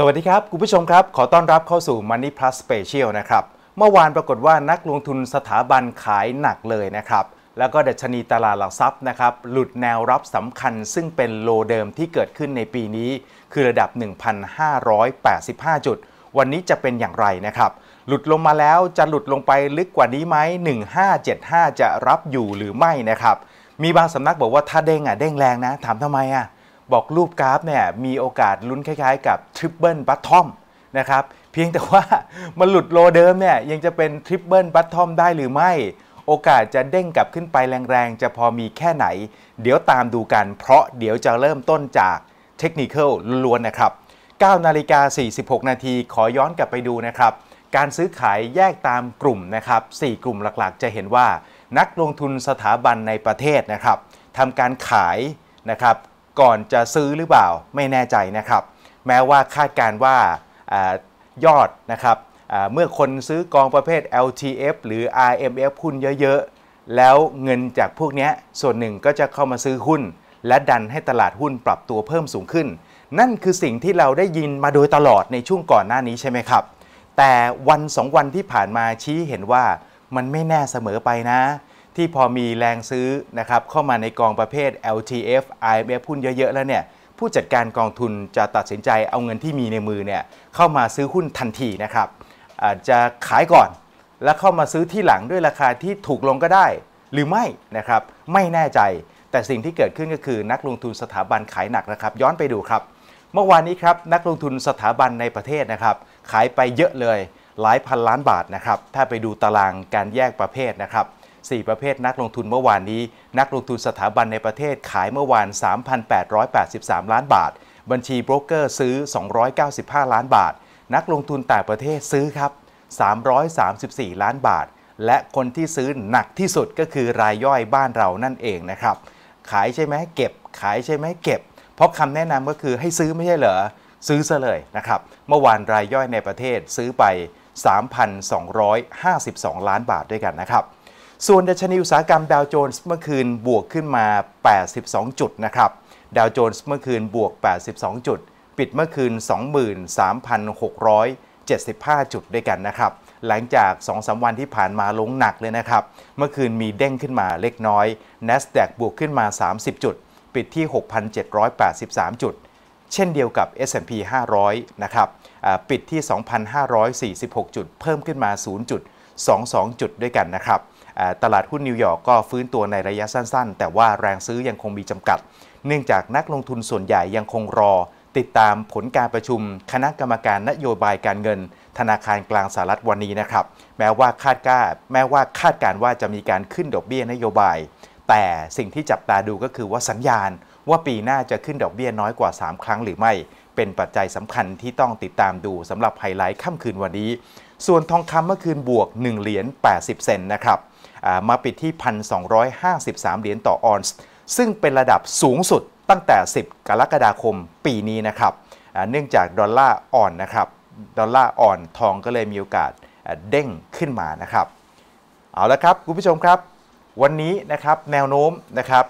สวัสดีครับคุณผู้ชมครับขอต้อนรับเข้าสู่ Money Plus Special นะครับเมื่อวานปรากฏว่านักลงทุนสถาบันขายหนักเลยนะครับแล้วก็ดัชนีตลาดหลักทรัพย์นะครับหลุดแนวรับสำคัญซึ่งเป็นโลเดิมที่เกิดขึ้นในปีนี้คือระดับ 1,585 จุดวันนี้จะเป็นอย่างไรนะครับหลุดลงมาแล้วจะหลุดลงไปลึกกว่านี้ไหม1575จะรับอยู่หรือไม่นะครับมีบางสำนักบอกว่าถ้าเด้งอ่ะเด้งแรงนะถามทำไมอ่ะบอกรูปกราฟเนี่ยมีโอกาสลุ้นคล้ายๆกับ Triple Bottom นะครับเพียงแต่ว่ามันหลุดโลเดิมเนี่ยยังจะเป็น Triple Bottom ได้หรือไม่โอกาสจะเด้งกลับขึ้นไปแรงๆจะพอมีแค่ไหนเดี๋ยวตามดูกันเพราะเดี๋ยวจะเริ่มต้นจากเทคนิคล้วนๆนะครับ 9:46 นาทีขอย้อนกลับไปดูนะครับการซื้อขายแยกตามกลุ่มนะครับ4กลุ่มหลักๆจะเห็นว่านักลงทุนสถาบันในประเทศนะครับทำการขายนะครับก่อนจะซื้อหรือเปล่าไม่แน่ใจนะครับแม้ว่าคาดการณ์ว่ายอดนะครับเมื่อคนซื้อกองประเภท LTF หรือ RMF หุ้นเยอะๆแล้วเงินจากพวกนี้ส่วนหนึ่งก็จะเข้ามาซื้อหุ้นและดันให้ตลาดหุ้นปรับตัวเพิ่มสูงขึ้นนั่นคือสิ่งที่เราได้ยินมาโดยตลอดในช่วงก่อนหน้านี้ใช่ไหมครับแต่วัน2วันที่ผ่านมาชี้เห็นว่ามันไม่แน่เสมอไปนะที่พอมีแรงซื้อนะครับเข้ามาในกองประเภท LTF IMF หุ้นเยอะๆแล้วเนี่ยผู้จัดการกองทุนจะตัดสินใจเอาเงินที่มีในมือเนี่ยเข้ามาซื้อหุ้นทันทีนะครับอาจจะขายก่อนแล้วเข้ามาซื้อที่หลังด้วยราคาที่ถูกลงก็ได้หรือไม่นะครับไม่แน่ใจแต่สิ่งที่เกิดขึ้นก็คือนักลงทุนสถาบันขายหนักนะครับย้อนไปดูครับเมื่อวานนี้ครับนักลงทุนสถาบันในประเทศนะครับขายไปเยอะเลยหลายพันล้านบาทนะครับถ้าไปดูตารางการแยกประเภทนะครับ4ประเภทนักลงทุนเมื่อวานนี้นักลงทุนสถาบันในประเทศขายเมื่อวาน 3,883 ล้านบาทบัญชีโบรกเกอร์ซื้อ295ล้านบาทนักลงทุนต่างประเทศซื้อครับ334ล้านบาทและคนที่ซื้อหนักที่สุดก็คือรายย่อยบ้านเรานั่นเองนะครับขายใช่ไหมเก็บขายใช่ไหมเก็บเพราะคำแนะนำก็คือให้ซื้อไม่ใช่เหรอซื้อซะเลยนะครับเมื่อวานรายย่อยในประเทศซื้อไป 3,252 ล้านบาทด้วยกันนะครับส่วนดัชนีอุตสาหกรรมดาวโจนส์เมื่อคืนบวกขึ้นมา82จุดนะครับดาวโจนส์เมื่อคืนบวก82จุดปิดเมื่อคืน 23,675 จุดด้วยกันนะครับหลังจาก 2-3 วันที่ผ่านมาลงหนักเลยนะครับเมื่อคืนมีเด้งขึ้นมาเล็กน้อย NASDAQ บวกขึ้นมา30จุดปิดที่ 6,783 จุดเช่นเดียวกับ S&P 500นะครับปิดที่ 2,546 จุดเพิ่มขึ้นมา 0.22 จุดด้วยกันนะครับตลาดหุ้นนิวยอร์กก็ฟื้นตัวในระยะสั้นๆแต่ว่าแรงซื้อยังคงมีจำกัดเนื่องจากนักลงทุนส่วนใหญ่ยังคงรอติดตามผลการประชุมคณะกรรมการนโยบายการเงินธนาคารกลางสหรัฐวันนี้นะครับแม้ว่าคาดการว่าจะมีการขึ้นดอกเบี้ยนโยบายแต่สิ่งที่จับตาดูก็คือว่าสัญญาณว่าปีหน้าจะขึ้นดอกเบี้ยน้อยกว่า3ครั้งหรือไม่เป็นปัจจัยสำคัญที่ต้องติดตามดูสำหรับไฮไลท์ค่ำคืนวันนี้ส่วนทองคำเมื่อคืนบวก1เหรียญ80เซนต์นะครับมาปิดที่ 1,253 เหรียญต่อออนซ์ซึ่งเป็นระดับสูงสุดตั้งแต่10กรกฎาคมปีนี้นะครับเนื่องจากดอลลาร์อ่อนนะครับดอลลาร์อ่อนทองก็เลยมีโอกาสเด้งขึ้นมานะครับเอาละครับคุณผู้ชมครับวันนี้นะครับแนวโน้มนะครับ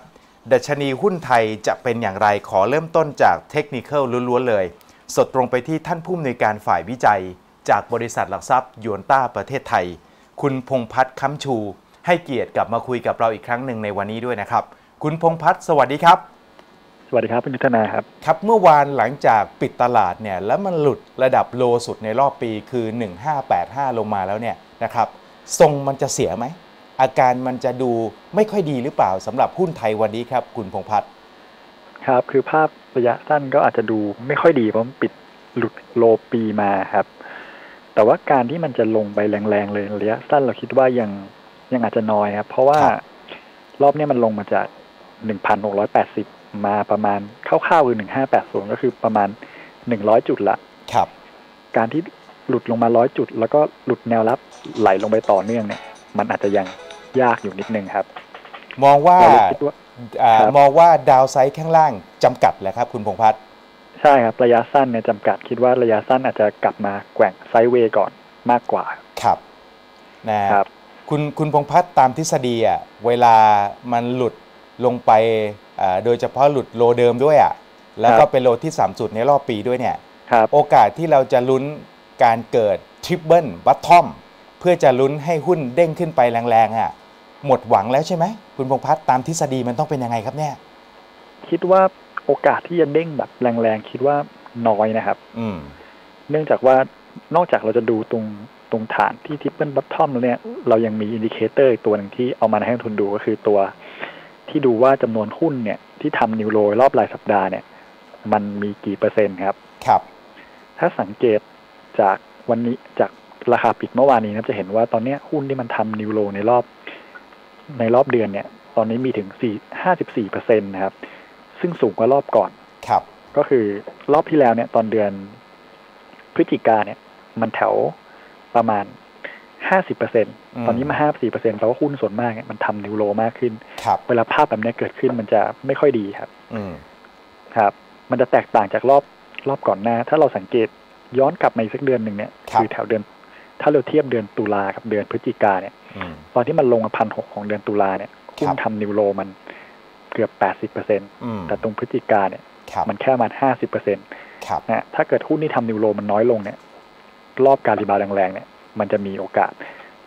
ดัชนีหุ้นไทยจะเป็นอย่างไรขอเริ่มต้นจากเทคนิคล้วนๆเลยสดตรงไปที่ท่านผู้อำนวยการฝ่ายวิจัยจากบริษัทหลักทรัพย์ยวนต้าประเทศไทยคุณพงษ์พัฒน์ค้ำชูให้เกียรติกลับมาคุยกับเราอีกครั้งหนึ่งในวันนี้ด้วยนะครับคุณพงษ์พัฒน์สวัสดีครับสวัสดีครับคุณยุทธนาครับครับเมื่อวานหลังจากปิดตลาดเนี่ยแล้วมันหลุดระดับโลสุดในรอบปีคือ1585ลงมาแล้วเนี่ยนะครับทรงมันจะเสียไหมอาการมันจะดูไม่ค่อยดีหรือเปล่าสำหรับหุ้นไทยวันนี้ครับคุณพงษ์พัฒน์ครับคือภาพระยะสั้นก็อาจจะดูไม่ค่อยดีเพราะปิดหลุดโลปีมาครับแต่ว่าการที่มันจะลงไปแรงๆเลยระยะสั้นเราคิดว่ายังอาจจะน้อยครับเพราะว่ารอบนี้มันลงมาจาก 1,680 มาประมาณคร่าวๆคือ 1,580 ก็คือประมาณ100จุดละ การที่หลุดลงมา100จุดแล้วก็หลุดแนวรับไหลลงไปต่อเนื่องเนี่ยมันอาจจะยังยากอยู่นิดนึงครับมองว่าดาวไซด์ข้างล่างจำกัดแหละครับคุณพงษ์พัฒน์ใช่ครับระยะสั้นเนี่ยจำกัดคิดว่าระยะสั้นอาจจะกลับมาแกว่งไซด์เวย์ก่อนมากกว่าครับนะครับคุณพงษ์พัฒน์ตามทฤษฎีอ่ะเวลามันหลุดลงไปโดยเฉพาะหลุดโลเดิมด้วยอ่ะแล้วก็เป็นโลที่3จุดในรอบปีด้วยเนี่ยโอกาสที่เราจะลุ้นการเกิดทริปเปิลบอททอมเพื่อจะลุ้นให้หุ้นเด้งขึ้นไปแรงๆอ่ะหมดหวังแล้วใช่ไหมคุณพงษ์พัฒน์ตามทฤษฎีมันต้องเป็นยังไงครับเนี่ยคิดว่าโอกาสที่จะเด้งแบบแรงๆคิดว่าน้อยนะครับเนื่องจากว่านอกจากเราจะดูตรงฐานที่ทิปเปิลบอททอมแล้วเนี่ยเรายังมีอินดิเคเตอร์ตัวหนึ่งที่เอามาให้นักทุนดูก็คือตัวที่ดูว่าจำนวนหุ้นเนี่ยที่ทำนิวโลรอบรายสัปดาห์เนี่ยมันมีกี่เปอร์เซ็นต์ครับครับถ้าสังเกตจากวันนี้จากราคาปิดเมื่อวานนี้นะจะเห็นว่าตอนนี้หุ้นที่มันทำนิวโลในรอบเดือนเนี่ยตอนนี้มีถึง 54% นะครับซึ่งสูงกว่ารอบก่อนครับก็คือรอบที่แล้วเนี่ยตอนเดือนพฤศจิกาเนี่ยมันแถวประมาณ 50% ตอนนี้มา 54% แปลว่าหุ้นส่วนมากเนี่ยมันทำนิวโลมากขึ้นเวลาภาพแบบนี้เกิดขึ้นมันจะไม่ค่อยดีครับครับมันจะแตกต่างจากรอบก่อนหน้าถ้าเราสังเกตย้อนกลับมาอีกสักเดือนหนึ่งเนี่ยคือแถวเดือนถ้าเราเทียบเดือนตุลากับเดือนพฤศจิกาเนี่ยตอนที่มันลงมา 1,600 ของเดือนตุลาเนี่ยหุ้นทำนิวโลมันเกือบ 80% แต่ตรงพฤศจิกาเนี่ยมันแค่ประมาณ 50% นะถ้าเกิดหุ้นที่ทำนิวโลมันน้อยลงเนี่ยรอบการรีบาวแรงๆเนี่ยมันจะมีโอกาส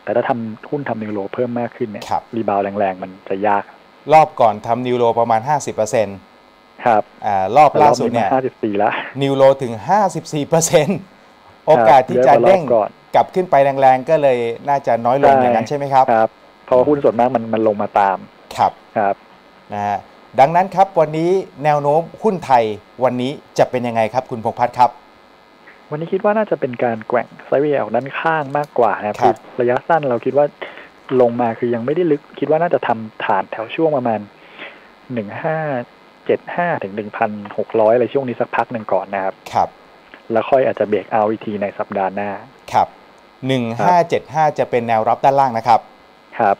แต่ถ้าทำหุ้นทำนิวโลเพิ่มมากขึ้นเนี่ยรีบาวแรงๆมันจะยากรอบก่อนทำนิวโลประมาณ 50%ครับรอบล่าสุดเนี่ย54แล้วนิวโลถึง 54% โอกาสที่จะเด้งกลับขึ้นไปแรงๆก็เลยน่าจะน้อยลงอย่างนั้นใช่ไหมครับครับเพราะหุ้นส่วนมากมันลงมาตามครับครับนะฮะดังนั้นครับวันนี้แนวโน้มหุ้นไทยวันนี้จะเป็นยังไงครับคุณพงษ์พัฒน์ครับวันนี้คิดว่าน่าจะเป็นการแกว่งไซด์เวย์ออกด้านข้างมากกว่านะครับระยะสั้นเราคิดว่าลงมาคือยังไม่ได้ลึกคิดว่าน่าจะทำฐานแถวช่วงประมาณ1,575 ถึง 1,600 อะไรช่วงนี้สักพักหนึ่งก่อนนะครับครับแล้วค่อยอาจจะเบรกเอาอีกทีในสัปดาห์หน้าครับ 1,575 จะเป็นแนวรับด้านล่างนะครับครับ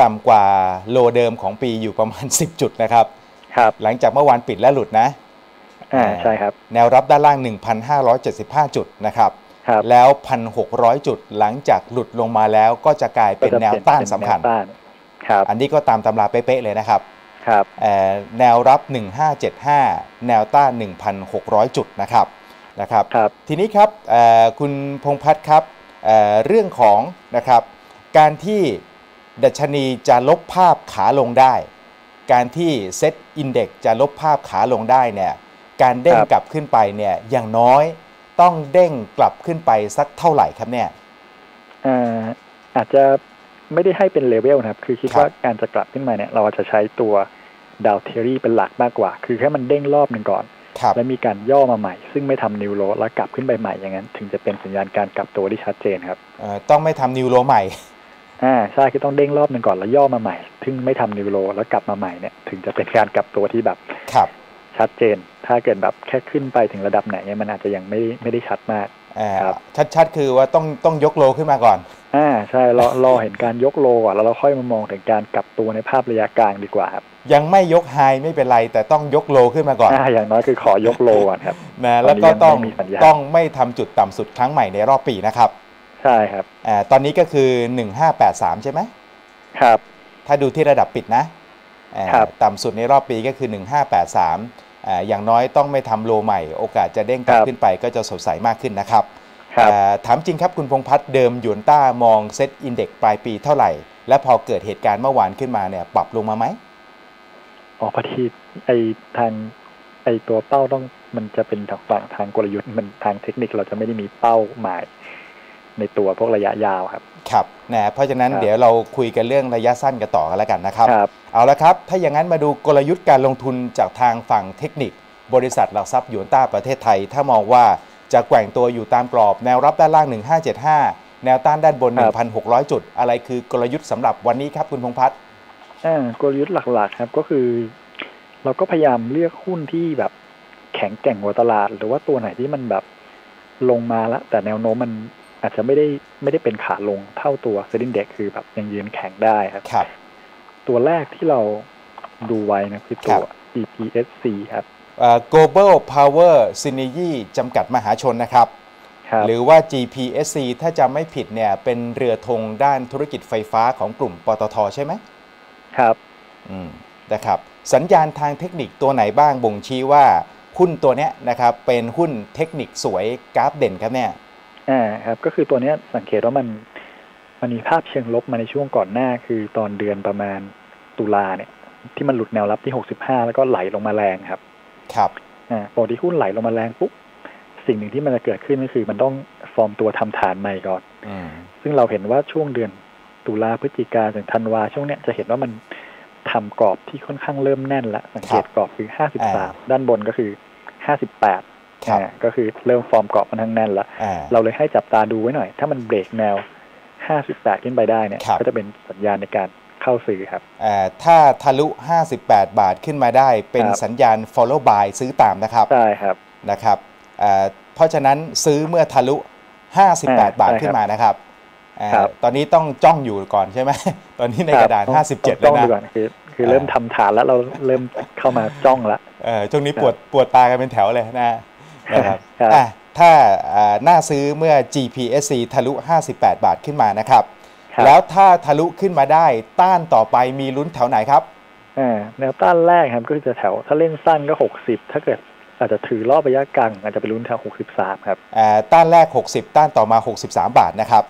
ต่ำกว่าโลเดิมของปีอยู่ประมาณ10จุดนะครับครับหลังจากเมื่อวานปิดและหลุดนะใช่ครับแนวรับด้านล่าง 1,575 จุดนะครับครับแล้ว 1,600 จุดหลังจากหลุดลงมาแล้วก็จะกลายเป็นแนวต้านสำคัญครับอันนี้ก็ตามตำราเป๊ะๆเลยนะครับครับแนวรับ 1,575 แนวต้าน 1,600 จุดนะครับทีนี้ครับคุณพงษ์พัฒน์ครับเรื่องของนะครับการที่ดัชนีจะลบภาพขาลงได้การที่เซ็ตอินเด็กซ์จะลบภาพขาลงได้เนี่ยการเด้งกลับขึ้นไปเนี่ยอย่างน้อยต้องเด้งกลับขึ้นไปสักเท่าไหร่ครับเนี่ยอาจจะไม่ได้ให้เป็นเลเวลนะครับคือคิดว่าการจะกลับขึ้นมาเนี่ยเราจะใช้ตัวดาวเทอรี่เป็นหลักมากกว่าคือแค่มันเด้งรอบหนึ่งก่อนแล้วมีการย่อมาใหม่ซึ่งไม่ทำนิวโลแล้วกลับขึ้นไปใหม่อย่างนั้นถึงจะเป็นสัญญาณการกลับตัวที่ชัดเจนครับต้องไม่ทำนิวโลใหม่ใช่คือต้องเด้งรอบหนึ่งก่อนแล้วย่อมาใหม่ซึ่งไม่ทำนิวโลแล้วกลับมาใหม่เนี่ยถึงจะเป็นการกลับตัวที่แบบชัดเจนถ้าเกิดแบบแค่ขึ้นไปถึงระดับไหนเนี่ยมันอาจจะยังไม่ได้ชัดมากชัดๆคือว่าต้องยกโลขึ้นมาก่อนใช่รอเห็นการยกโลก่อนแล้วเราค่อยมามองถึงการกลับตัวในภาพระยะกลางดีกว่าครับยังไม่ยกไฮไม่เป็นไรแต่ต้องยกโลขึ้นมาก่อนอย่างน้อยคือขอยกโลก่อนครับนะแล้วก็ต้องไม่ทำจุดต่ำสุดครั้งใหม่ในรอบปีนะครับใช่ครับตอนนี้ก็คือ 1,583 ใช่ไหมครับถ้าดูที่ระดับปิดนะต่ำสุดในรอบปีก็คือ 1,583 อย่างน้อยต้องไม่ทำโลใหม่โอกาสจะเด้งกลับขึ้นไปก็จะสดใสมากขึ้นนะครับถามจริงครับคุณพงษ์พัฒน์เดิมหยวนต้ามองเซ็ตอินเด็กซ์ปลายปีเท่าไหร่และพอเกิดเหตุการณ์เมื่อวานขึ้นมาเนี่ยปรับลงมาไหมอ๋อพอดีไอตัวเป้าต้องมันจะเป็นฝั่งทางกลยุทธ์มันทางเทคนิคเราจะไม่ได้มีเป้าหมายในตัวพวกระยะยาวครับครับนะเพราะฉะนั้นเดี๋ยวเราคุยกันเรื่องระยะสั้นกันต่อกันแล้วกันนะครับเอาละครับถ้าอย่างนั้นมาดูกลยุทธ์การลงทุนจากทางฝั่งเทคนิคบริษัทหลักทรัพย์หยวนต้าประเทศไทยถ้ามองว่าจะแกว่งตัวอยู่ตามกรอบแนวรับด้านล่าง 1,575 แนวต้านด้านบน 1,600 จุดอะไรคือกลยุทธ์สำหรับวันนี้ครับคุณพงษ์พัฒน์กลยุทธ์หลักๆครับก็คือเราก็พยายามเลือกหุ้นที่แบบแข็งแกร่งกว่าตลาดหรือว่าตัวไหนที่มันแบบ ลงมาแล้วแต่แนวโน้มมันอาจจะไม่ได้เป็นขาลงเท่าตัวเซ็นดิ้งเด็กคือแบบยังยืนแข็งได้ครับตัวแรกที่เราดูไว้นะคือตัว GPSC ครับ Global Power Synergy จำกัดมหาชนนะครับหรือว่า GPSC ถ้าจำไม่ผิดเนี่ยเป็นเรือธงด้านธุรกิจไฟฟ้าของกลุ่มปตท.ใช่ไหมครับนะครับสัญญาณทางเทคนิคตัวไหนบ้างบ่งชี้ว่าหุ้นตัวเนี้ยนะครับเป็นหุ้นเทคนิคสวยกราฟเด่นครับเนี่ยครับก็คือตัวเนี้ยสังเกตว่ามันมีภาพเชิงลบมาในช่วงก่อนหน้าคือตอนเดือนประมาณตุลาเนี่ยที่มันหลุดแนวรับที่65แล้วก็ไหลลงมาแรงครับครับพอที่หุ้นไหลลงมาแรงปุ๊บสิ่งหนึ่งที่มันจะเกิดขึ้นก็คือมันต้องฟอร์มตัวทำฐานใหม่ก่อนซึ่งเราเห็นว่าช่วงเดือนตุลาพฤศจิกาถึงธันวาช่วงเนี้ยจะเห็นว่ามันทำกรอบที่ค่อนข้างเริ่มแน่นละสังเกตกรอบคือ53ด้านบนก็คือ58ก็คือเริ่มฟอร์มกรอบมันทั้งแน่นละเราเลยให้จับตาดูไว้หน่อยถ้ามันเบรกแนว58ขึ้นไปได้เนี่ยก็จะเป็นสัญญาณในการเข้าซื้อครับถ้าทะลุ58บาทขึ้นมาได้เป็นสัญญาณ follow buy ซื้อตามนะครับใช่ครับนะครับเพราะฉะนั้นซื้อเมื่อทะลุ58บาทขึ้นมานะครับตอนนี้ต้องจ้องอยู่ก่อนใช่ไหมตอนนี้ในกระดาน57แล้วนะคือเริ่มทำฐานแล้วเราเริ่มเข้ามาจ้องแล้วช่วงนี้ปวดตากันเป็นแถวเลยนะครับถ้าน่าซื้อเมื่อ GPSC ทะลุ58บาทขึ้นมานะครับแล้วถ้าทะลุขึ้นมาได้ต้านต่อไปมีลุ้นแถวไหนครับแนวต้านแรกครับก็จะแถวถ้าเล่นสั้นก็60ถ้าเกิดอาจจะถือรอบระยะกลางอาจจะไปลุ้นแถว63ครับต้านแรก60ต้านต่อมา63บาทนะครับ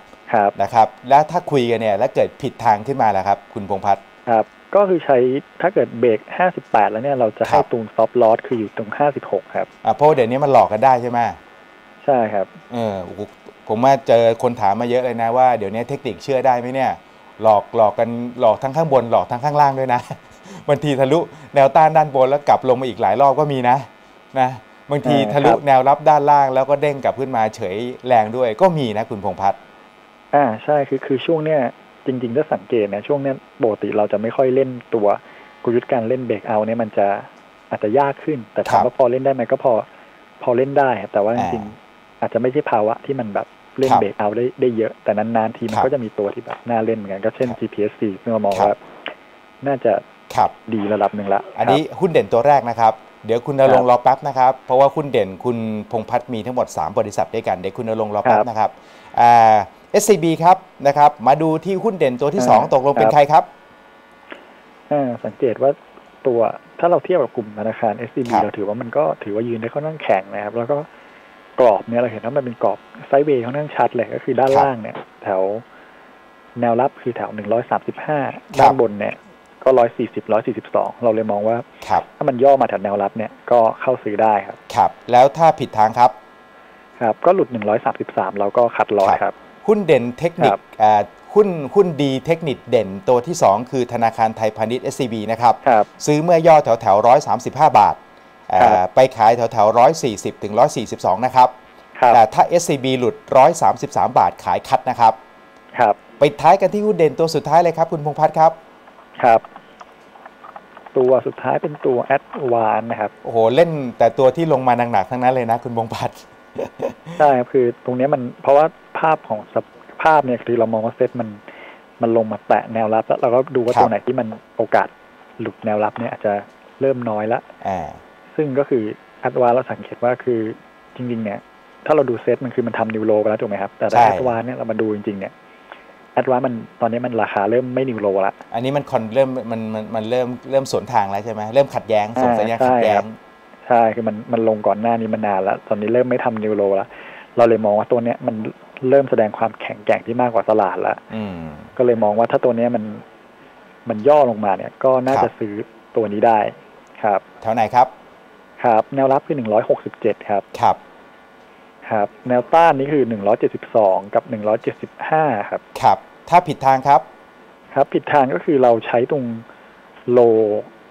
นะครับแล้วถ้าคุยกันเนี่ยแล้วเกิดผิดทางขึ้นมาแล้วครับคุณพงษ์พัฒน์ครับก็คือใช้ถ้าเกิดเบรก58แล้วเนี่ยเราจะให้ตูนซอฟต์ลอสคืออยู่ตรง56ครับเพราะเดี๋ยวนี้มันหลอกกันได้ใช่ไหมใช่ครับผมว่าเจอคนถามมาเยอะเลยนะว่าเดี๋ยวนี้เทคนิคเชื่อได้ไหมเนี่ยหลอกกันหลอกทั้งข้างบนหลอกทั้งข้างล่างด้วยนะบางทีทะลุแนวต้านด้านบนแล้วกลับลงมาอีกหลายรอบก็มีนะบางทีทะลุแนวรับด้านล่างแล้วก็เด้งกลับขึ้นมาเฉยแรงด้วยก็มีนะคุณพงษ์พัฒน์ใช่คือช่วงเนี้ยจริงๆถ้าสังเกตนะช่วงเนี้ยปกติเราจะไม่ค่อยเล่นตัวกลยุทธ์การเล่นเบรกเอาเนี่ยมันจะอาจจะยากขึ้นแต่ถามว่าพอเล่นได้ไหมก็พอเล่นได้แต่ว่าจริงๆอาจจะไม่ใช่ภาวะที่มันแบบเล่นเบรกเอาได้เยอะแต่นานๆทีมันก็จะมีตัวที่แบบน่าเล่นเหมือนกันก็เช่น GPSC ซึ่งเรามองว่าน่าจะดีระดับหนึ่งละอันนี้หุ้นเด่นตัวแรกนะครับเดี๋ยวคุณณรงค์รอแป๊บนะครับเพราะว่าหุ้นเด่นคุณพงษ์พัฒน์มีทั้งหมด3บริษัทด้วยกันเดี๋ยวคุณณรงค์รอแป๊บนะครับSCB ครับนะครับมาดูที่หุ้นเด่นตัวที่2ตกลงเป็นใครครับสังเกตว่าตัวถ้าเราเทียบกับกลุ่มธนาคาร SCB เราถือว่ายืนได้ค่อนข้างแข็งนะครับแล้วก็กรอบเนี่ยเราเห็นว่ามันเป็นกรอบไซด์เวย์ค่อนข้างชัดเลยก็คือด้านล่างเนี่ยแถวแนวรับคือแถว135ด้านบนเนี่ยก็140 142เราเลยมองว่าถ้ามันย่อมาแถวแนวรับเนี่ยก็เข้าซื้อได้ครับแล้วถ้าผิดทางครับก็หลุด133เราก็คัดลอสครับหุ้นเด่นเทคนิคหุ้นดีเทคนิคเด่นตัวที่2คือธนาคารไทยพาณิชย์ SCB นะครับซื้อเมื่อย่อแถวแถว135บาทไปขายแถวแถว140ถึง142นะครับแต่ถ้า SCB หลุด133บาทขายคัดนะครับไปท้ายกันที่หุ้นเด่นตัวสุดท้ายเลยครับคุณพงษ์พัฒน์ครับตัวสุดท้ายเป็นตัว ADVANCE นะครับโอ้โหเล่นแต่ตัวที่ลงมาหนักๆทั้งนั้นเลยนะคุณพงษ์พัฒน์ใช่ครับคือตรงนี้มันเพราะว่าภาพของภาพเนี่ยคือเรามองว่าเซตมันลงมาแตะแนวรับแล้วเราก็ดูว่าตัวไหนที่มันโอกาสหลุดแนวรับเนี่ยอาจจะเริ่มน้อยละซึ่งก็คืออัตวาเราสังเกตว่าคือจริงๆเนี่ยถ้าเราดูเซตมันคือมันทำนิวโลไปแล้วถูกไหมครับแต่อัตวาเนี่ยเรามาดูจริงๆเนี่ยอัตวามันตอนนี้มันราคาเริ่มไม่นิวโลละอันนี้มันคอนเริ่มมันเริ่มสวนทางแล้วใช่ไหมเริ่มขัดแย้งส่งสัญญาณขัดแย้งใช่คือมันลงก่อนหน้านี้มานานแล้วตอนนี้เริ่มไม่ทำนิวโลแล้วเราเลยมองว่าตัวเนี้ยมันเริ่มแสดงความแข็งแกร่งที่มากกว่าตลาดแล้วก็เลยมองว่าถ้าตัวเนี้ยมันย่อลงมาเนี่ยก็น่าจะซื้อตัวนี้ได้ครับแถวไหนครับแนวรับคือ167ครับแนวต้านนี้คือ172กับ175ครับถ้าผิดทางครับผิดทางก็คือเราใช้ตรงโล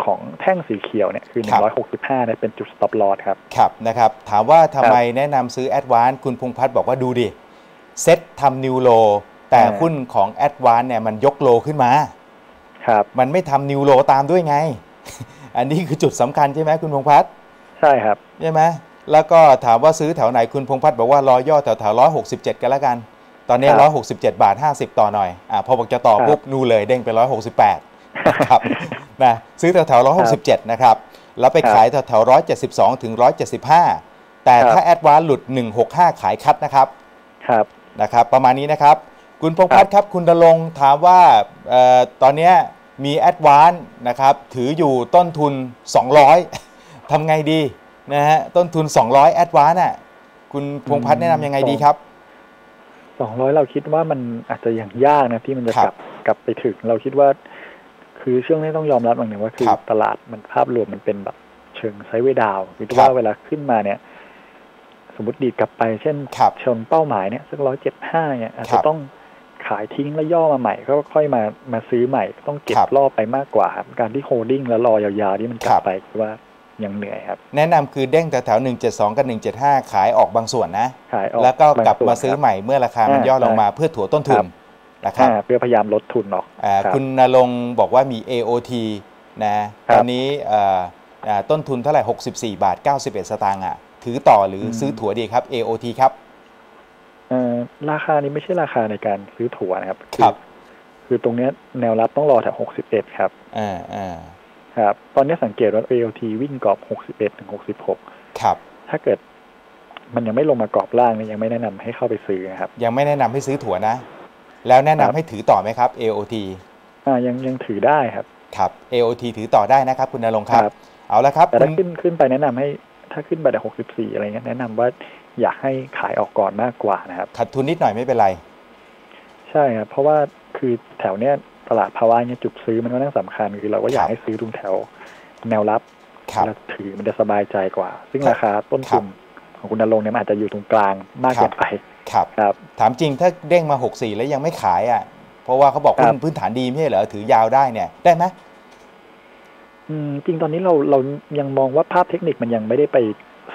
ของแท่งสีเขียวเนี่ยคือ165เนี่ยเป็นจุด stop loss ครับนะครับถามว่าทำไมแนะนำซื้อ ADVANCE คุณพงษ์พัฒน์บอกว่าดูดิเซ็ตทำนิวโลแต่หุ้นของ ADVANCE เนี่ยมันยกโลขึ้นมาครับมันไม่ทำนิวโลตามด้วยไงอันนี้คือจุดสำคัญใช่ไหมคุณพงษ์พัฒน์ใช่ครับใช่ไหม แล้วก็ถามว่าซื้อแถวไหนคุณพงษ์พัฒน์บอกว่ารอย่อแถว167กันละกันตอนนี้167.50 บาทต่อหน่อยพอบอกจะต่อปุ๊บนู่นเลยเด้งไป168ครับนะซื้อแถว167นะครับแล้วไปขายแถว172 ถึง 175แต่ถ้าแอดวานหลุด165ขายคัดนะครับนะครับประมาณนี้นะครับคุณพงษ์พัฒน์ครับคุณดลงถามว่าตอนนี้มีแอดวานนะครับถืออยู่ต้นทุน200ทำไงดีนะฮะต้นทุน200แอดวานน่ะคุณพงษ์พัฒน์แนะนำยังไงดีครับ200เราคิดว่ามันอาจจะยังยากนะที่มันจะกลับไปถึงเราคิดว่าคือช่วงนี้ต้องยอมรับอย่างหนึ่งว่าคือตลาดมันภาพรวมมันเป็นแบบเชิงไซด์เวย์ดาวน์คือว่าเวลาขึ้นมาเนี่ยสมมติดีดกลับไปเช่นชนเป้าหมายเนี่ยสัก175เนี่ยอาจจะต้องขายทิ้งแล้วย่อมาใหม่ก็ค่อยมาซื้อใหม่ต้องเก็บรอบไปมากกว่าการที่โฮลดิ้งแล้วรอยาวๆที่มันกลับไปคือว่ายังเหนื่อยครับแนะนำคือเด้งแถว172กับ175ขายออกบางส่วนนะแล้วก็กลับมาซื้อใหม่เมื่อราคามันย่อลงมาเพื่อถั่วต้นทุนนะครับเพื่อพยายามลดทุนเนาะคุณณรงค์บอกว่ามี AOT นะตอนนี้ต้นทุนเท่าไหร่64.91 บาทอ่ะถือต่อหรือซื้อถั่วดีครับ AOT ครับราคานี้ไม่ใช่ราคาในการซื้อถั่วนะครับคือตรงนี้แนวรับต้องรอแถว61ครับครับตอนนี้สังเกตว่า AOT วิ่งกรอบ61 ถึง 66ครับถ้าเกิดมันยังไม่ลงมากรอบล่างเนี่ยยังไม่แนะนำให้เข้าไปซื้อนะครับยังไม่แนะนำให้ซื้อถั่วนะแล้วแนะนำให้ถือต่อไหมครับ AOT ยังถือได้ครับครับ AOT ถือต่อได้นะครับคุณณรงค์ครับเอาละครับแต่ถ้าขึ้นไปแนะนำให้ถ้าขึ้นไปแต่64อะไรเงี้ยแนะนำว่าอยากให้ขายออกก่อนมากกว่านะครับขาดทุนนิดหน่อยไม่เป็นไรใช่ครับเพราะว่าคือแถวเนี้ยตลาดภาวะเนี้ยจุดซื้อมันก็น่าสำคัญคือเราก็อยากให้ซื้อตรงแถวแนวรับแล้วถือมันจะสบายใจกว่าซึ่งราคาต้นทุนของคุณณรงค์เนี่ยอาจจะอยู่ตรงกลางมากเกินไปครับถามจริงถ้าเด้งมา64แล้วยังไม่ขายอ่ะเพราะว่าเขาบอกพื้นฐานดีไม่ใช่เหรอถือยาวได้เนี่ยได้ไหมจริงตอนนี้เรายังมองว่าภาพเทคนิคมันยังไม่ได้ไป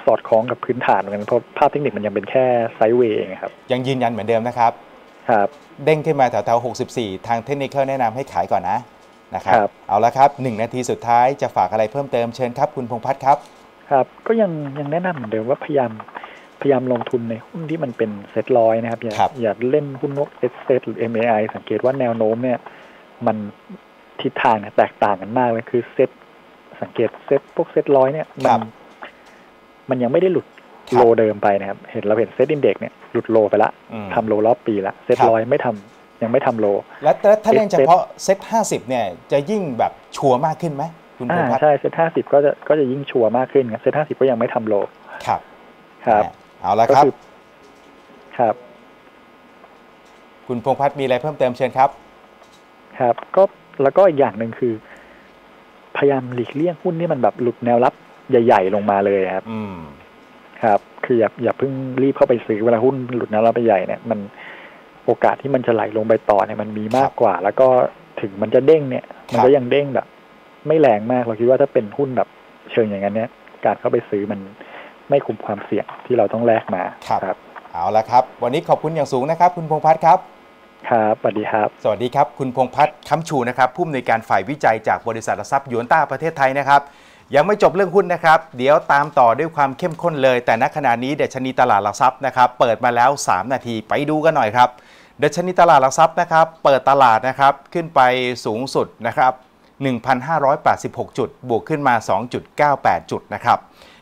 สอดคล้องกับพื้นฐานเหมือนกันเพราะภาพเทคนิคมันยังเป็นแค่ไซด์เวย์ครับยังยืนยันเหมือนเดิมนะครับเด้งขึ้นมาแถว64ทางเทคนิคเขาแนะนำให้ขายก่อนนะนะครับเอาละครับ1นาทีสุดท้ายจะฝากอะไรเพิ่มเติมเชิญครับคุณพงษ์พัฒน์ครับครับก็ยังแนะนำเหมือนเดิมว่าพยายามลงทุนในหุ้นที่มันเป็นเซ็ตร้อยนะครับอย่าเล่นหุ้นนกเซ็ตหรือ MAI สังเกตว่าแนวโน้มเนี่ยมันทิศทางแตกต่างกันมากเลยคือเซ็ตสังเกตเซ็ตพวกเซ็ตร้อยเนี่ยมันยังไม่ได้หลุดโลเดิมไปนะครับเราเห็นเซ็ตอินเด็กซ์เนี่ยหลุดโลไปละทำโลรอบปีละเซ็ตร้อยยังไม่ทำโลแล้วถ้าเล่นเฉพาะเซ็ต50เนี่ยจะยิ่งแบบชัวร์มากขึ้นไหมคุณพงษ์พัฒน์ใช่เซ็ต50ก็จะยิ่งชัวร์มากขึ้นเซ็ต50ก็ยังไม่ทำโลครับเอาละครับคุณพงษ์พัฒน์มีอะไรเพิ่มเติมเชิญครับครับก็แล้วก็อีกอย่างหนึ่งคือพยายามหลีกเลี่ยงหุ้นที่มันแบบหลุดแนวรับใหญ่ๆลงมาเลยครับครับคืออย่าเพิ่งรีบเข้าไปซื้อเวลาหุ้นหลุดแนวรับใหญ่เนี่ยมันโอกาสที่มันจะไหลลงไปต่อเนี่ยมันมีมากกว่าแล้วก็ถึงมันจะเด้งเนี่ยมันก็ยังเด้งแบบไม่แรงมากเราคิดว่าถ้าเป็นหุ้นแบบเชิงอย่างนั้นเนี่ยการเข้าไปซื้อมันไม่คุ้มความเสี่ยงที่เราต้องแลกมาครับเอาละครับวันนี้ขอบคุณอย่างสูงนะครับคุณพงษ์พัฒน์ครับครับสวัสดีครับสวัสดีครับคุณพงษ์พัฒน์ค้ำชูนะครับผู้อำนวยการฝ่ายวิจัยจากบริษัทหลักทรัพย์ยูนต้าประเทศไทยนะครับยังไม่จบเรื่องหุ้นนะครับเดี๋ยวตามต่อด้วยความเข้มข้นเลยแต่ณขณะนี้ดัชนีตลาดหลักทรัพย์นะครับเปิดมาแล้ว3นาทีไปดูกันหน่อยครับดัชนีตลาดหลักทรัพย์นะครับเปิดตลาดนะครับขึ้นไปสูงสุดนะครับ 1,586 จุดบวกขึ้นมา 2.98 จุดนะครับ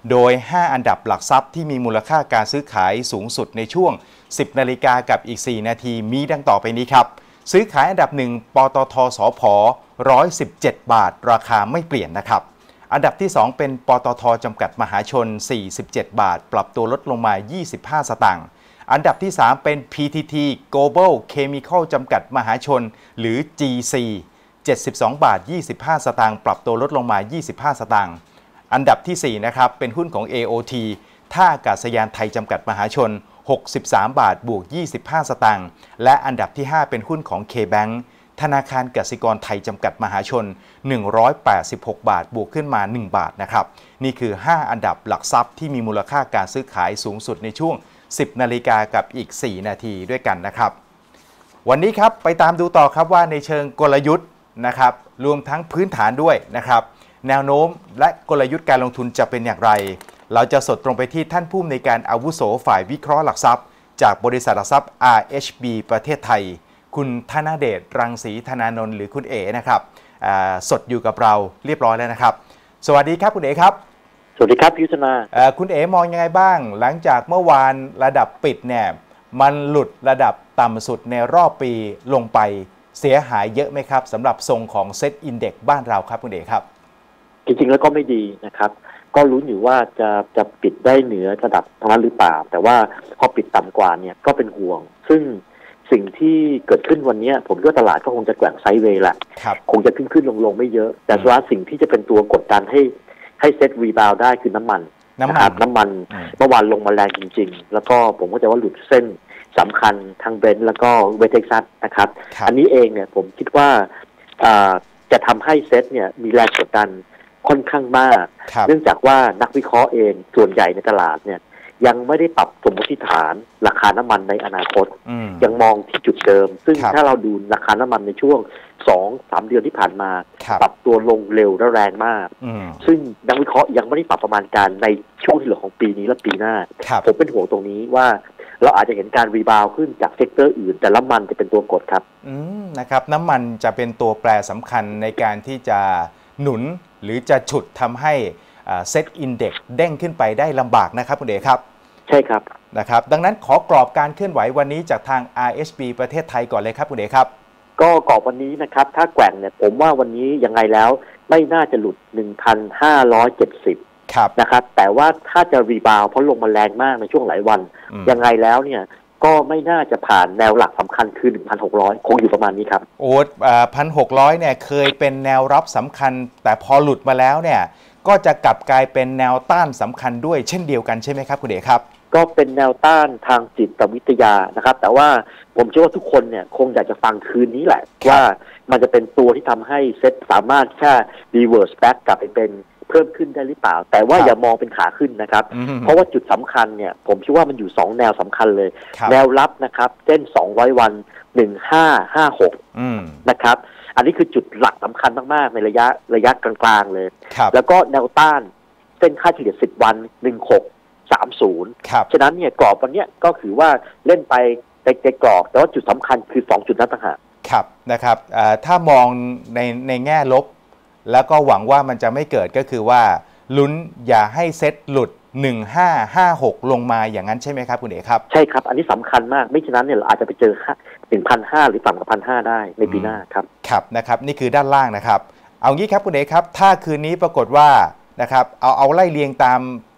โดย5อันดับหลักทรัพย์ที่มีมูลค่าการซื้อขายสูงสุดในช่วง 10 นาฬิกากับอีก4นาทีมีดังต่อไปนี้ครับซื้อขายอันดับ1ปตทสผ117บาทราคาไม่เปลี่ยนนะครับอันดับที่2เป็นปตทจำกัดมหาชน47บาทปรับตัวลดลงมา25สตางค์อันดับที่3เป็น PTT Global Chemical จำกัดมหาชนหรือ GC 72.25 บาทปรับตัวลดลงมา25สตางค์อันดับที่4นะครับเป็นหุ้นของ AOT ท่าอากาศยานไทยจำกัดมหาชน63บาทบวก25สตางค์และอันดับที่5เป็นหุ้นของ K-Bank ธนาคารกสิกรไทยจำกัดมหาชน186บาทบวกขึ้นมา1บาทนะครับนี่คือ5อันดับหลักทรัพย์ที่มีมูลค่าการซื้อขายสูงสุดในช่วง 10 นาฬิกากับอีก4นาทีด้วยกันนะครับวันนี้ครับไปตามดูต่อครับว่าในเชิงกลยุทธ์นะครับรวมทั้งพื้นฐานด้วยนะครับแนวโน้มและกลยุทธ์การลงทุนจะเป็นอย่างไร เราจะสดตรงไปที่ท่านผู้อำนวยการอาวุโสฝ่ายวิเคราะห์หลักทรัพย์จากบริษัทหลักทรัพย์ RHB ประเทศไทยคุณธนเดชรังสีธนานนท์หรือคุณเอ๋นะครับสดอยู่กับเราเรียบร้อยแล้วนะครับสวัสดีครับคุณเอ๋ครับสวัสดีครับพิจารณาคุณเอ๋มองยังไงบ้างหลังจากเมื่อวานระดับปิดเนี่ยมันหลุดระดับต่ำสุดในรอบปีลงไปเสียหายเยอะไหมครับสำหรับทรงของเซ็ตอินเด็กซ์บ้านเราครับคุณเอ๋ครับจริงๆแล้วก็ไม่ดีนะครับก็รู้อยู่ว่าจะปิดได้เหนือระดับทางนั้นหรือเปล่าแต่ว่าพอปิดต่ำกว่าเนี่ยก็เป็นห่วงซึ่งสิ่งที่เกิดขึ้นวันนี้ผมว่าตลาดก็คงจะแกว่งไซด์เวย์แหละคงจะขึ้นลงไม่เยอะแต่ว่าสิ่งที่จะเป็นตัวกดดันให้เซตรีบาวได้คือน้ำมันเมื่อวานลงมาแรงจริงๆแล้วก็ผมก็จะว่าหลุดเส้นสำคัญทางเบนซ์แล้วก็เวสเท็กซัสนะครับอันนี้เองเนี่ยผมคิดว่าจะทำให้เซตเนี่ยมีแรงกดดันค่อนข้างมากเนื่องจากว่านักวิเคราะห์เองส่วนใหญ่ในตลาดเนี่ยยังไม่ได้ปรับสมมติฐานราคาน้ำมันในอนาคตยังมองที่จุดเดิมซึ่งถ้าเราดูราคาน้ำมันในช่วง 2-3 เดือนที่ผ่านมาปรับตัวลงเร็วและแรงมากซึ่งนักวิเคราะห์ยังไม่ได้ปรับประมาณการในช่วงที่เหลือของปีนี้และปีหน้าผมเป็นห่วงตรงนี้ว่าเราอาจจะเห็นการรีบาวขึ้นจากเซกเตอร์อื่นแต่น้ำมันจะเป็นตัวกดครับนะครับน้ำมันจะเป็นตัวแปรสำคัญในการที่จะหนุนหรือจะฉุดทำให้เซตอินเด็กซ์เด้งขึ้นไปได้ลำบากนะครับคุณเดชครับใช่ครับนะครับดังนั้นขอกรอบการเคลื่อนไหววันนี้จากทาง RHB ประเทศไทยก่อนเลยครับคุณเดชครับก็กรอบวันนี้นะครับถ้าแกว่งเนี่ยผมว่าวันนี้ยังไงแล้วไม่น่าจะหลุด 1,570 ครับนะครับแต่ว่าถ้าจะรีบาวเพราะลงมาแรงมากในช่วงหลายวันยังไงแล้วเนี่ยก็ไม่น่าจะผ่านแนวหลักสำคัญคือ 1,600 คงอยู่ประมาณนี้ครับโอ้ 1,600 เนี่ยเคยเป็นแนวรับสำคัญแต่พอหลุดมาแล้วเนี่ยก็จะกลับกลายเป็นแนวต้านสำคัญด้วยเช่นเดียวกันใช่ไหมครับคุณเดชครับก็เป็นแนวต้านทางจิตวิทยานะครับแต่ว่าผมเชื่อว่าทุกคนเนี่ยคงอยากจะฟังคืนนี้แหละว่ามันจะเป็นตัวที่ทำให้เซ็ตสามารถแค่ reverse back กลับไปเป็นเพิ่มขึ้นได้หรือเปล่าแต่ว่าอย่ามองเป็นขาขึ้นนะครับเพราะว่าจุดสำคัญเนี่ยผมเชื่อว่ามันอยู่2แนวสำคัญเลยแนวรับนะครับเส้น200วัน1556นะครับอันนี้คือจุดหลักสำคัญมากๆในระยะกลางๆเลยแล้วก็แนวต้านเส้นค่าเฉลี่ย10วัน1630ฉะนั้นเนี่ยกรอบวันนี้ก็คือว่าเล่นไปในกรอบแต่ว่าจุดสำคัญคือ2จุดนั้นต่างหากครับนะครับถ้ามองในแง่ลบแล้วก็หวังว่ามันจะไม่เกิดก็คือว่าลุ้นอย่าให้เซตหลุด1556ลงมาอย่างนั้นใช่ไหมครับคุณเอกครับใช่ครับอันนี้สำคัญมากไม่ฉะนั้นเนี่ยเราอาจจะไปเจอ 1,500 หรือต่ำกว่า 1,500 ได้ในปีหน้าครับครับนะครับนี่คือด้านล่างนะครับเอางี้ครับคุณเอกครับถ้าคืนนี้ปรากฏว่านะครับเอาไล่เรียง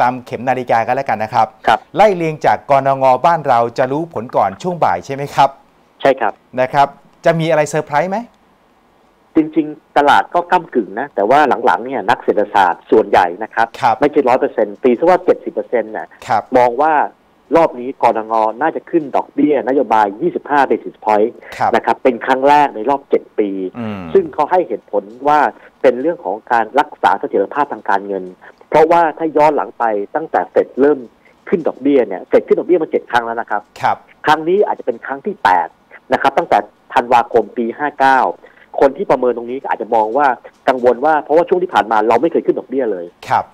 ตามเข็มนาฬิกากันแล้วกันนะครับไล่เรียงจากกนง.บ้านเราจะรู้ผลก่อนช่วงบ่ายใช่ไหมครับใช่ครับนะครับจะมีอะไรเซอร์ไพรส์ไหมจริงๆตลาดก็ก้ำกึ่งนะแต่ว่าหลังๆเนี่ยนักเศรษฐศาสตร์ส่วนใหญ่นะครับไม่ใช่ 100% ตีซะว่า 70% น่ะมองว่ารอบนี้กนง.น่าจะขึ้นดอกเบี้ยนโยบาย 25 basis point นะครับเป็นครั้งแรกในรอบ 7 ปีซึ่งเขาให้เหตุผลว่าเป็นเรื่องของการรักษาเสถียรภาพทางการเงินเพราะว่าถ้าย้อนหลังไปตั้งแต่เฟดเริ่มขึ้นดอกเบี้ยเนี่ยเฟดขึ้นดอกเบี้ยมา 7 ครั้งแล้วนะครับครั้งนี้อาจจะเป็นครั้งที่ 8 นะครับตั้งแต่ธันวาคมปี 59คนที่ประเมินตรงนี้อาจจะมองว่ากังวลว่าเพราะว่าช่วงที่ผ่านมาเราไม่เคยขึ้นดอกเบี้ยเลย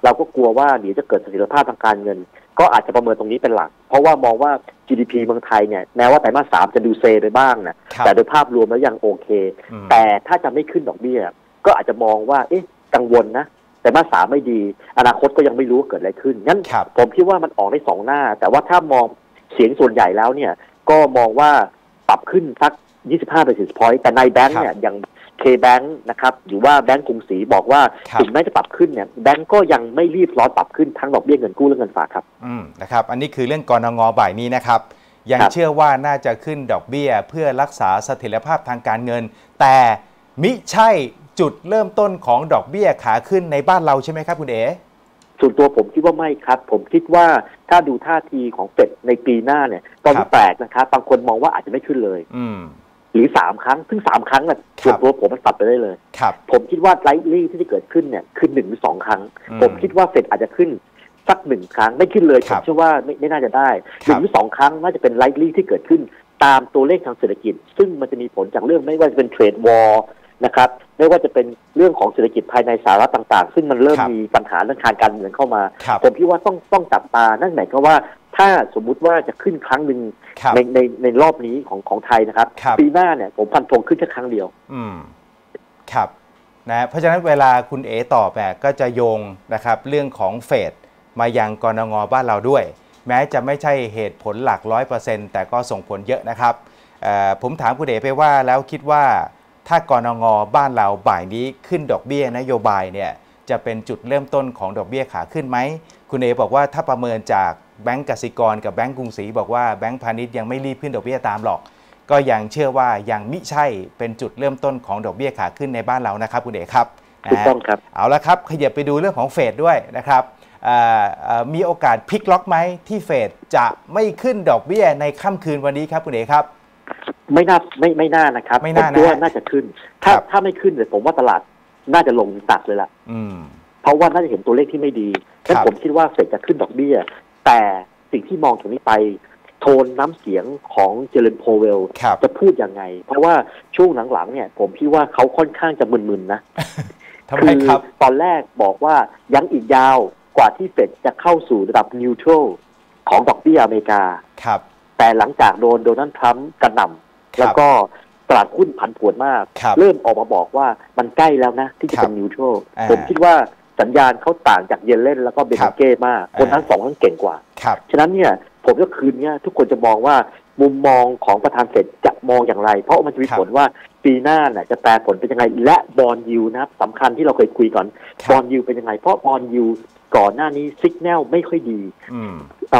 เราก็กลัวว่าเดี๋ยวจะเกิดเสถียรภาพทางการเงินก็อาจจะประเมินตรงนี้เป็นหลักเพราะว่ามองว่า GDP เมืองไทยเนี่ยแม้ว่าไตรมาส 3จะดูเซไปบ้างนะแต่โดยภาพรวมแล้วยังโอเคแต่ถ้าจะไม่ขึ้นดอกเบี้ยก็อาจจะมองว่าเอ๊ะกังวลนะไตรมาส 3ไม่ดีอนาคตก็ยังไม่รู้ว่าเกิดอะไรขึ้นงั้นผมคิดว่ามันออกได้2หน้าแต่ว่าถ้ามองเสียงส่วนใหญ่แล้วเนี่ยก็มองว่าปรับขึ้นสัก25 basis point แต่ในแบงค์เนี่ยอย่าง K-Bank นะครับหรือว่าแบงค์กรุงศรีบอกว่าถึงแม้จะปรับขึ้นเนี่ยแบงค์ก็ยังไม่รีบร้อนปรับขึ้นทั้งดอกเบี้ยเงินกู้และเงินฝากครับนะครับอันนี้คือเรื่องกนง.บ่ายนี้นะครับยังเชื่อว่าน่าจะขึ้นดอกเบี้ยเพื่อรักษาเสถียรภาพทางการเงินแต่มิใช่จุดเริ่มต้นของดอกเบี้ยขาขึ้นในบ้านเราใช่ไหมครับคุณเอ๋ส่วนตัวผมคิดว่าไม่ครับผมคิดว่าถ้าดูท่าทีของเฟดในปีหน้าเนี่ยตอนนี้แปลกนะครับบางคนมองว่าอาจจะไม่ขึ้นเลยหรือ3ครั้งซึ่ง3ครั้งน่ะจุดตัวผมมันตัดไปได้เลยผมคิดว่าไลท์ลี่ที่จะเกิดขึ้นเนี่ยขึ้น1หรือ2ครั้งผมคิดว่าเฟดอาจจะขึ้นสัก1ครั้งไม่ขึ้นเลยผมเชื่อว่าไม่น่าจะได้1หรือ2ครั้งน่าจะเป็นไลท์ลี่ที่เกิดขึ้นตามตัวเลขทางเศรษฐกิจซึ่งมันจะมีผลจากเรื่องไม่ว่าจะเป็นเทรดวอร์ นะครับไม่ว่าจะเป็นเรื่องของเศรษฐกิจภายในสหรัฐต่างๆซึ่งมันเริ่มมีปัญหาเรื่องทางการเงินเข้ามาผมพี่ว่าต้องจับตานั่นหมายก็ว่าถ้าสมมุติว่าจะขึ้นครั้งหนึ่งในรอบนี้ของไทยนะครับปีหน้าเนี่ยผมพันธงขึ้นแค่ครั้งเดียวครับนะเพราะฉะนั้นเวลาคุณเอ๋ตอบแบบก็จะโยงนะครับเรื่องของเฟดมายังกนง.บ้านเราด้วยแม้จะไม่ใช่เหตุผลหลัก 100% แต่ก็ส่งผลเยอะนะครับผมถามคุณเอ๋ไปว่าแล้วคิดว่าถ้ากนง.บ้านเราบ่ายนี้ขึ้นดอกเบี้ยนโยบายเนี่ยจะเป็นจุดเริ่มต้นของดอกเบี้ยขาขึ้นไหมคุณเอ๋บอกว่าถ้าประเมินจากแบงก์กสิกรกับแบงก์กรุงศรีบอกว่าแบงก์พาณิชย์ยังไม่รีบขึ้นดอกเบี้ยตามหรอกก็ยังเชื่อว่ายังมิใช่เป็นจุดเริ่มต้นของดอกเบี้ยขาขึ้นในบ้านเรานะครับคุณเอกครับถูกต้องครับเอาละครับขยับไปดูเรื่องของเฟดด้วยนะครับมีโอกาสพลิกล็อกไหมที่เฟดจะไม่ขึ้นดอกเบี้ยในค่ำคืนวันนี้ครับคุณเอกครับไม่น่านะครับผมว่าน่าจะขึ้นถ้าไม่ขึ้นเลยผมว่าตลาดน่าจะลงตัดเลยล่ะเพราะว่าน่าจะเห็นตัวเลขที่ไม่ดีดังนั้นผมคิดว่าเฟดจะขึ้นดอกเบี้ยแต่สิ่งที่มองจากนี้ไปโทนน้ำเสียงของเจเรนโพเวลจะพูดยังไงเพราะว่าช่วงหลังๆเนี่ยผมพี่ว่าเขาค่อนข้างจะมึนๆนะคือตอนแรกบอกว่ายังอีกยาวกว่าที่เฟดจะเข้าสู่ระดับนิวทรัลของดอกเบี้ยอเมริกาแต่หลังจากโดนโดนัลด์ทรัมป์กระหน่ำแล้วก็ตลาดหุ้นผันผวนมากเริ่มออกมาบอกว่ามันใกล้แล้วนะที่จะเป็นนิวทรัลผมคิดว่าสัญญาณเขาต่างจากเยเลนแล้วก็เบนเก้มากคนทั้งสองเก่งกว่าฉะนั้นเนี่ยผมก็คืนนี้ทุกคนจะมองว่ามุมมองของประธานเฟดจะมองอย่างไรเพราะมันจะมีผลว่าปีหน้าน่ะจะแปรผลเป็นยังไงและบอนด์ยิวนะครับสำคัญที่เราเคยคุยก่อนบอนด์ยิวเป็นยังไงเพราะบอนด์ยิวก่อนหน้านี้สัญญาณไม่ค่อยดี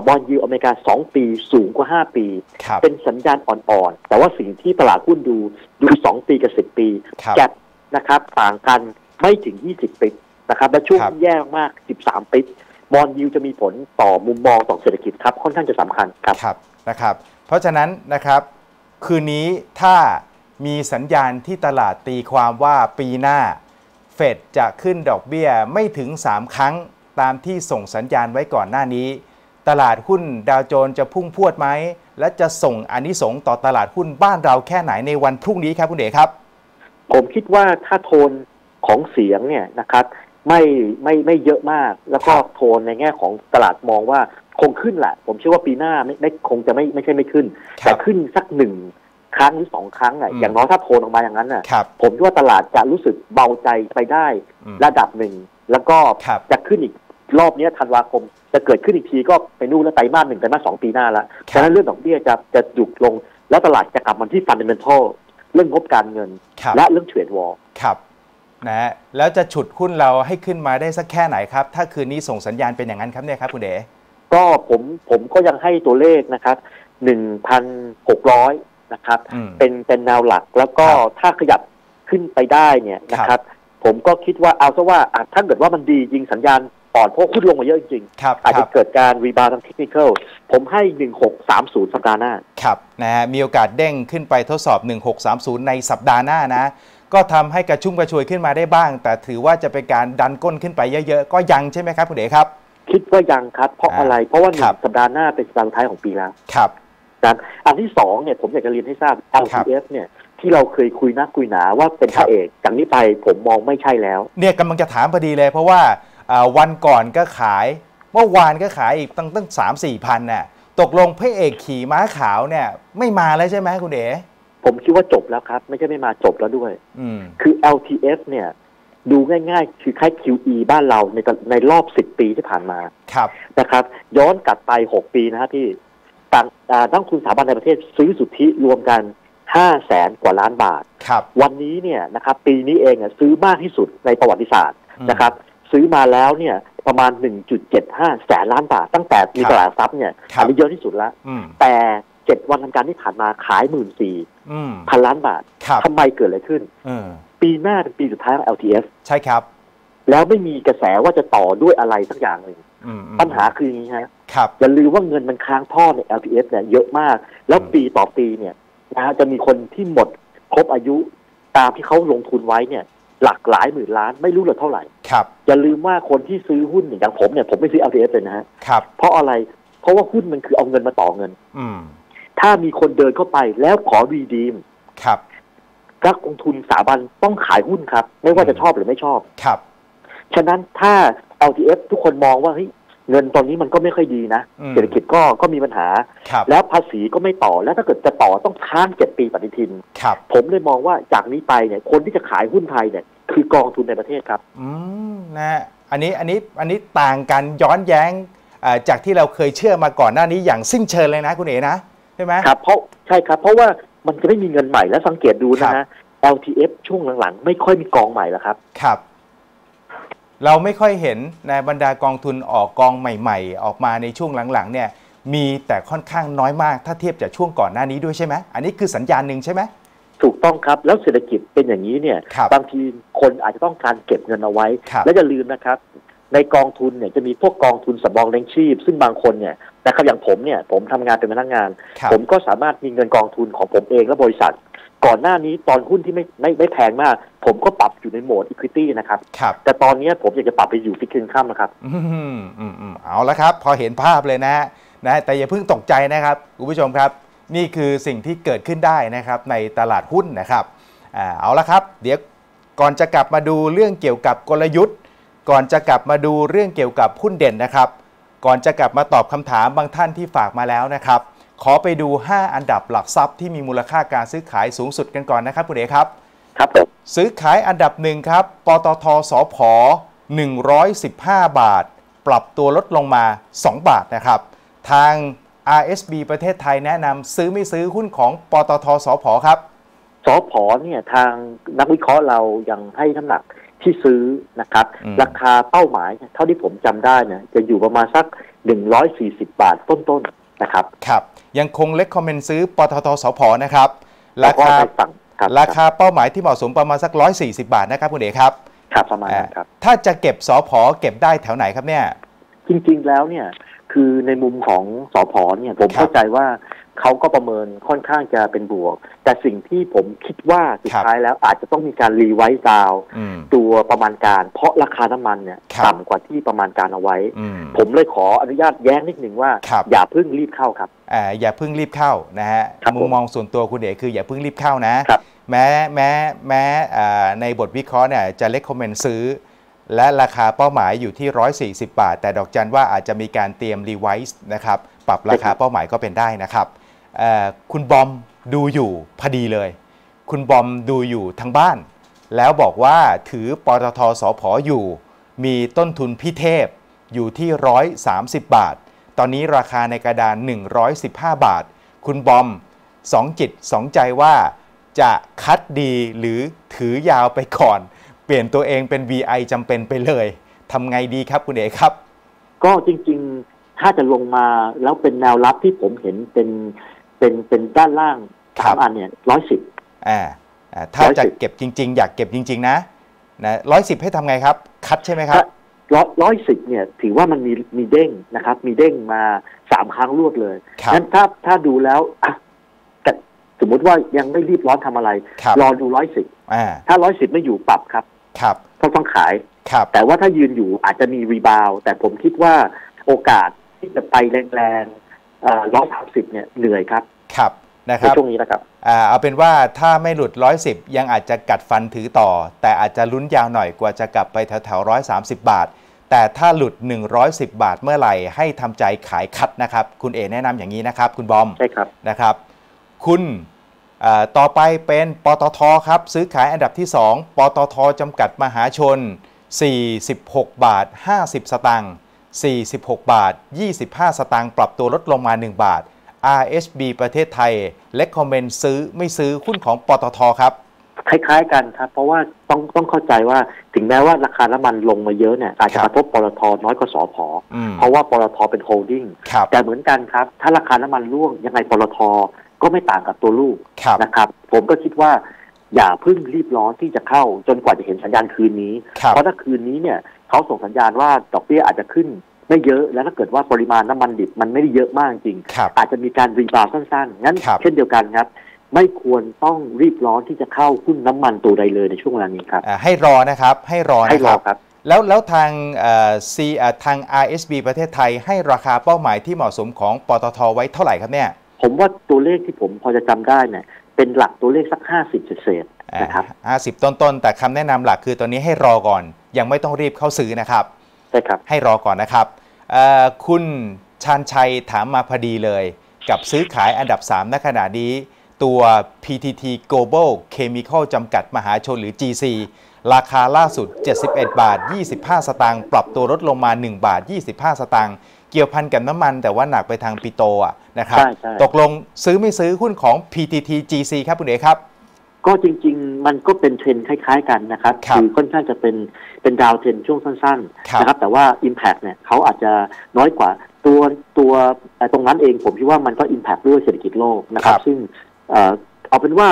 บอนด์ยิวอเมริกา2 ปีสูงกว่า5 ปีเป็นสัญญาณอ่อนๆแต่ว่าสิ่งที่ตลาดหุ้นดู2 ปีกับ10 ปีแกปนะครับต่างกันไม่ถึง20 ปีนะครับและช่วงแย่มาก13 ปีบอนด์ยิลด์จะมีผลต่อมุมมองต่อเศรษฐกิจครับค่อนข้างจะสำคัญครับนะครับเพราะฉะนั้นนะครับคืนนี้ถ้ามีสัญญาณที่ตลาดตีความว่าปีหน้าเฟดจะขึ้นดอกเบี้ยไม่ถึง3 ครั้งตามที่ส่งสัญญาณไว้ก่อนหน้านี้ตลาดหุ้นดาวโจนส์จะพุ่งพรวดไหมและจะส่งอานิสงส์ต่อตลาดหุ้นบ้านเราแค่ไหนในวันพรุ่งนี้ครับคุณเดชครับผมคิดว่าถ้าโทนของเสียงเนี่ยนะครับไม่เยอะมากแล้วก็โทนในแง่ของตลาดมองว่าคงขึ้นแหละผมเชื่อว่าปีหน้าไม่คงจะไม่ใช่ไม่ขึ้นแต่ขึ้นสัก1 ครั้งหรือ2 ครั้งอ่ะอย่างน้อยถ้าโทนออกมาอย่างนั้นอ่ะผมคิดว่าตลาดจะรู้สึกเบาใจไปได้ระดับหนึ่งแล้วก็จะขึ้นอีกรอบนี้ธันวาคมจะเกิดขึ้นอีกทีก็ไปนู่นแล้วไตรมาส 1 ไตรมาส 2ปีหน้าละฉะนั้นเรื่องดอกเบี้ยจะหยุดลงแล้วตลาดจะกลับมาที่ฟันเดเมนทัลเรื่องงบการเงินและเรื่องเทรดวอร์นะแล้วจะฉุดหุ้นเราให้ขึ้นมาได้สักแค่ไหนครับถ้าคืนนี้ส่งสัญญาณเป็นอย่างนั้นครับเนี่ยครับคุณเด๋ก็ผมก็ยังให้ตัวเลขนะครับ 1,600 นะครับเป็นแนวหลักแล้วก็ถ้าขยับขึ้นไปได้เนี่ยนะครับผมก็คิดว่าเอาซะว่าถ้าเกิดว่ามันดีจริงสัญญาณอ่อนเพราะหุ้นลงมาเยอะจริงอาจจะเกิดการรีบาวด์ทางเทคนิคอลผมให้ 1630 สัปดาห์หน้าครับนะมีโอกาสเด้งขึ้นไปทดสอบ 1630 ในสัปดาห์หน้านะก็ทำให้กระชุ่มกระชวยขึ้นมาได้บ้างแต่ถือว่าจะเป็นการดันก้นขึ้นไปเยอะๆก็ยังใช่ไหมครับคุณเดชครับคิดว่ายังครับเพราะอะไรเพราะว่าสัปดาห์หน้าเป็นสัปดาห์ท้ายของปีแล้วครับอันที่2เนี่ยผมอยากจะเรียนให้ทราบ LTF เนี่ยที่เราเคยคุยนักคุยหนาว่าเป็นพระเอกจากนี้ไปผมมองไม่ใช่แล้วเนี่ยกำลังจะถามพอดีเลยเพราะว่าวันก่อนก็ขายเมื่อวานก็ขายอีกตั้ง 3-4 พันน่ะตกลงพระเอกขี่ม้าขาวเนี่ยไม่มาแล้วใช่ไหมคุณเดชผมคิดว่าจบแล้วครับไม่ใช่ไม่มาจบแล้วด้วยคือ LTF เนี่ยดูง่ายๆคือคล้าย QE บ้านเราในรอบ10 ปีที่ผ่านมานะครับย้อนกลับไป6 ปีนะครับพี่ตั้งคุณสถาบันในประเทศซื้อสุทธิรวมกัน500,000 กว่าล้านบาทวันนี้เนี่ยนะครับปีนี้เองซื้อมากที่สุดในประวัติศาสตร์นะครับซื้อมาแล้วเนี่ยประมาณ 1.75 แสนล้านบาทตั้งแต่มีตลาดซับเนี่ยอันนี้เยอะที่สุดแล้วแต่7 วันทำการที่ผ่านมาขาย 14,000 ล้านบาททำไมเกิดอะไรขึ้นปีหน้าเป็นปีสุดท้ายของ LTF ใช่ครับแล้วไม่มีกระแสว่าจะต่อด้วยอะไรสักอย่างหนึ่งปัญหาคืออย่างนี้ฮะอย่าลืมว่าเงินมันค้างท่อใน LTF เนี่ยเยอะมากแล้วปีต่อปีเนี่ยนะจะมีคนที่หมดครบอายุตามที่เขาลงทุนไว้เนี่ยหลักหลายหมื่นล้านไม่รู้เหลือเท่าไหร่อย่าลืมว่าคนที่ซื้อหุ้นอย่างผมเนี่ยผมไม่ซื้อ LTF เลยนะฮะเพราะอะไรเพราะว่าหุ้นมันคือเอาเงินมาต่อเงินถ้ามีคนเดินเข้าไปแล้วขอรีดีม นักลงทุนสถาบันต้องขายหุ้นครับไม่ว่าจะชอบหรือไม่ชอบครับฉะนั้นถ้า LTF ทุกคนมองว่าเฮ้ยเงินตอนนี้มันก็ไม่ค่อยดีนะเศรษฐกิจก็มีปัญหาแล้วภาษีก็ไม่ต่อแล้วถ้าเกิดจะต่อต้องค้าง7 ปีปฏิทินผมเลยมองว่าจากนี้ไปเนี่ยคนที่จะขายหุ้นไทยเนี่ยคือกองทุนในประเทศครับนะอันนี้ต่างกันย้อนแย้งจากที่เราเคยเชื่อมาก่อนหน้านี้อย่างสิ้นเชิงเลยนะคุณเอ๋นะใช่ไหมครับเพราะใช่ครับเพราะว่ามันจะไม่มีเงินใหม่แล้วสังเกตดูนะฮะ LTF ช่วงหลังๆไม่ค่อยมีกองใหม่แล้วครับครับเราไม่ค่อยเห็นในบรรดากองทุนออกกองใหม่ๆออกมาในช่วงหลังๆเนี่ยมีแต่ค่อนข้างน้อยมากถ้าเทียบจากช่วงก่อนหน้านี้ด้วยใช่ไหมอันนี้คือสัญญาณหนึ่งใช่ไหมถูกต้องครับแล้วเศรษฐกิจเป็นอย่างนี้เนี่ยบางทีคนอาจจะต้องการเก็บเงินเอาไว้และอย่าลืมนะครับในกองทุนเนี่ยจะมีพวกกองทุนสำรองเลี้ยงชีพซึ่งบางคนเนี่ยนะครับอย่างผมเนี่ยผมทำงานเป็นพนักงานผมก็สามารถมีเงินกองทุนของผมเองและบริษัทก่อนหน้านี้ตอนหุ้นที่ไม่แพงมากผมก็ปรับอยู่ในโหมด equity นะครับแต่ตอนนี้ผมอยากจะปรับไปอยู่ fixed income นะครับเอาละครับพอเห็นภาพเลยนะแต่อย่าเพิ่งตกใจนะครับคุณผู้ชมครับนี่คือสิ่งที่เกิดขึ้นได้นะครับในตลาดหุ้นนะครับเอาละครับเดี๋ยวก่อนจะกลับมาดูเรื่องเกี่ยวกับกลยุทธ์ก่อนจะกลับมาดูเรื่องเกี่ยวกับหุ้นเด่นนะครับก่อนจะกลับมาตอบคำถามบางท่านที่ฝากมาแล้วนะครับขอไปดู5อันดับหลักทรัพย์ที่มีมูลค่าการซื้อขายสูงสุดกันก่อนนะครับคุณเอ๋ครับครับซื้อขายอันดับ1ครับปตท.สผ.115 บาทปรับตัวลดลงมา2 บาทนะครับทาง RHB ประเทศไทยแนะนำซื้อไม่ซื้อหุ้นของปตท.สผ.ครับสผ.เนี่ยทางนักวิเคราะห์เรายังให้น้ำหนักที่ซื้อนะครับราคาเป้าหมายเท่าที่ผมจำได้เนี่ยจะอยู่ประมาณสัก140บาทต้นๆนะครับครับยังคงเล็กคอมเมนต์ซื้อปตท.สผ.นะครับราคาเป้าหมายที่เหมาะสมประมาณสัก140บาทนะครับคุณเอ๋ครับครับประมาณนั้นครับถ้าจะเก็บสผ.เก็บได้แถวไหนครับเนี่ยจริงๆแล้วเนี่ยคือในมุมของสผ.เนี่ยผมเข้าใจว่าเขาก็ประเมินค่อนข้างจะเป็นบวกแต่สิ่งที่ผมคิดว่าสุดท้ายแล้วอาจจะต้องมีการรีไวซ์ดาวตัวประมาณการเพราะราคาน้ำมันเนี่ยต่ำกว่าที่ประมาณการเอาไว้ผมเลยขออนุญาตแย้งนิดหนึ่งว่าอย่าเพิ่งรีบเข้าครับอย่าเพิ่งรีบเข้านะฮะมุมมองส่วนตัวคุณเอ๋คืออย่าเพิ่งรีบเข้านะแม้ในบทวิเคราะห์เนี่ยจะเลคคอมเมนต์ซื้อและราคาเป้าหมายอยู่ที่140บาทแต่ดอกจันว่าอาจจะมีการเตรียมรีไวซ์นะครับปรับราคาเป้าหมายก็เป็นได้นะครับคุณบอมดูอยู่พอดีเลยคุณบอมดูอยู่ทางบ้านแล้วบอกว่าถือปตท.สผ.อยู่มีต้นทุนพิเทพอยู่ที่130บาทตอนนี้ราคาในกระดาน115บาทคุณบอม2จิต2ใจว่าจะคัดดีหรือถือยาวไปก่อนเปลี่ยนตัวเองเป็น VI จำเป็นไปเลยทำไงดีครับคุณเอ๋ครับก็จริงๆถ้าจะลงมาแล้วเป็นแนวรับที่ผมเห็นเป็นด้านล่าง3อันเนี่ย110ถ้าจะเก็บจริงๆอยากเก็บจริงๆนะ110ให้ทำไงครับคัดใช่ไหมครับ110เนี่ยถือว่ามันมีเด้งนะครับมีเด้งมา3ครั้งรวดเลยงั้นถ้าดูแล้วแต่สมมติว่ายังไม่รีบร้อนทำอะไรรอดู110ถ้า110ไม่อยู่ปรับครับต้องขายแต่ว่าถ้ายืนอยู่อาจจะมีรีบาวแต่ผมคิดว่าโอกาสที่จะไปแรงๆ130เนี่ยเหนื่อยครับนะครับช่วงนี้นะครับเอาเป็นว่าถ้าไม่หลุด110ยังอาจจะกัดฟันถือต่อแต่อาจจะลุ้นยาวหน่อยกว่าจะกลับไปแถวๆ130บาทแต่ถ้าหลุด110บาทเมื่อไหร่ให้ทำใจขายคัดนะครับคุณเอแนะนำอย่างนี้นะครับคุณบอมใช่ครับนะครับคุณต่อไปเป็นปตท.ครับซื้อขายอันดับที่2ปตท.จำกัดมหาชน46.50 บาท46.25 บาทปรับตัวลดลงมา1บาท RHB ประเทศไทยrecommend ซื้อไม่ซื้อหุ้นของปตท.ครับคล้ายๆกันครับเพราะว่าต้องเข้าใจว่าถึงแม้ว่าราคาน้ำมันลงมาเยอะเนี่ยอาจจะกระทบปตท.น้อยกว่าสผ.เพราะว่าปตท.เป็นโฮลดิ้งแต่เหมือนกันครับถ้าราคาน้ำมันร่วงยังไงปตท.ก็ไม่ต่างกับตัวลูกนะครับผมก็คิดว่าอย่าเพิ่งรีบร้อนที่จะเข้าจนกว่าจะเห็นสัญญาณคืนนี้เพราะถ้าคืนนี้เนี่ยเขาส่งสัญญาณว่าดอกเบี้ยอาจจะขึ้นไม่เยอะและถ้าเกิดว่าปริมาณน้ำมันดิบมันไม่ได้เยอะมากจริงอาจจะมีการรีบาวสั้นๆงั้นเช่นเดียวกันครับไม่ควรต้องรีบร้อนที่จะเข้าหุ้นน้ำมันตัวใดเลยในช่วงเวลานี้ครับให้รอนะครับให้รอครับแล้วทาง RHB ประเทศไทยให้ราคาเป้าหมายที่เหมาะสมของปตท.ไว้เท่าไหร่ครับเนี่ยผมว่าตัวเลขที่ผมพอจะจำได้เนี่ยเป็นหลักตัวเลขสัก50 เศษ นะครับ50ต้นๆแต่คำแนะนำหลักคือตอนนี้ให้รอก่อนยังไม่ต้องรีบเข้าซื้อนะครับใช่ครับให้รอก่อนนะครับคุณชาญชัยถามมาพอดีเลยกับซื้อขายอันดับ3ณขณะนี้ตัว PTT Global Chemical จำกัดมหาชนหรือ GC ราคาล่าสุด71.25 บาทปรับตัวลดลงมา1.25 บาทเกี่ยวพันกับน้ำมันแต่ว่าหนักไปทางปิโตะนะครับตกลงซื้อไม่ซื้อหุ้นของ PTT GC ครับคุณเอกครับก็จริงๆมันก็เป็นเทรนคล้ายๆกันนะครับคือค่อนข้างจะเป็นดาวเทรนช่วงสั้นๆนะครับแต่ว่า Impact เนี่ยเขาอาจจะน้อยกว่าตัวตรงนั้นเองผมคิดว่ามันก็ Impact ด้วยเศรษฐกิจโลกนะครับซึ่งเอาเป็นว่า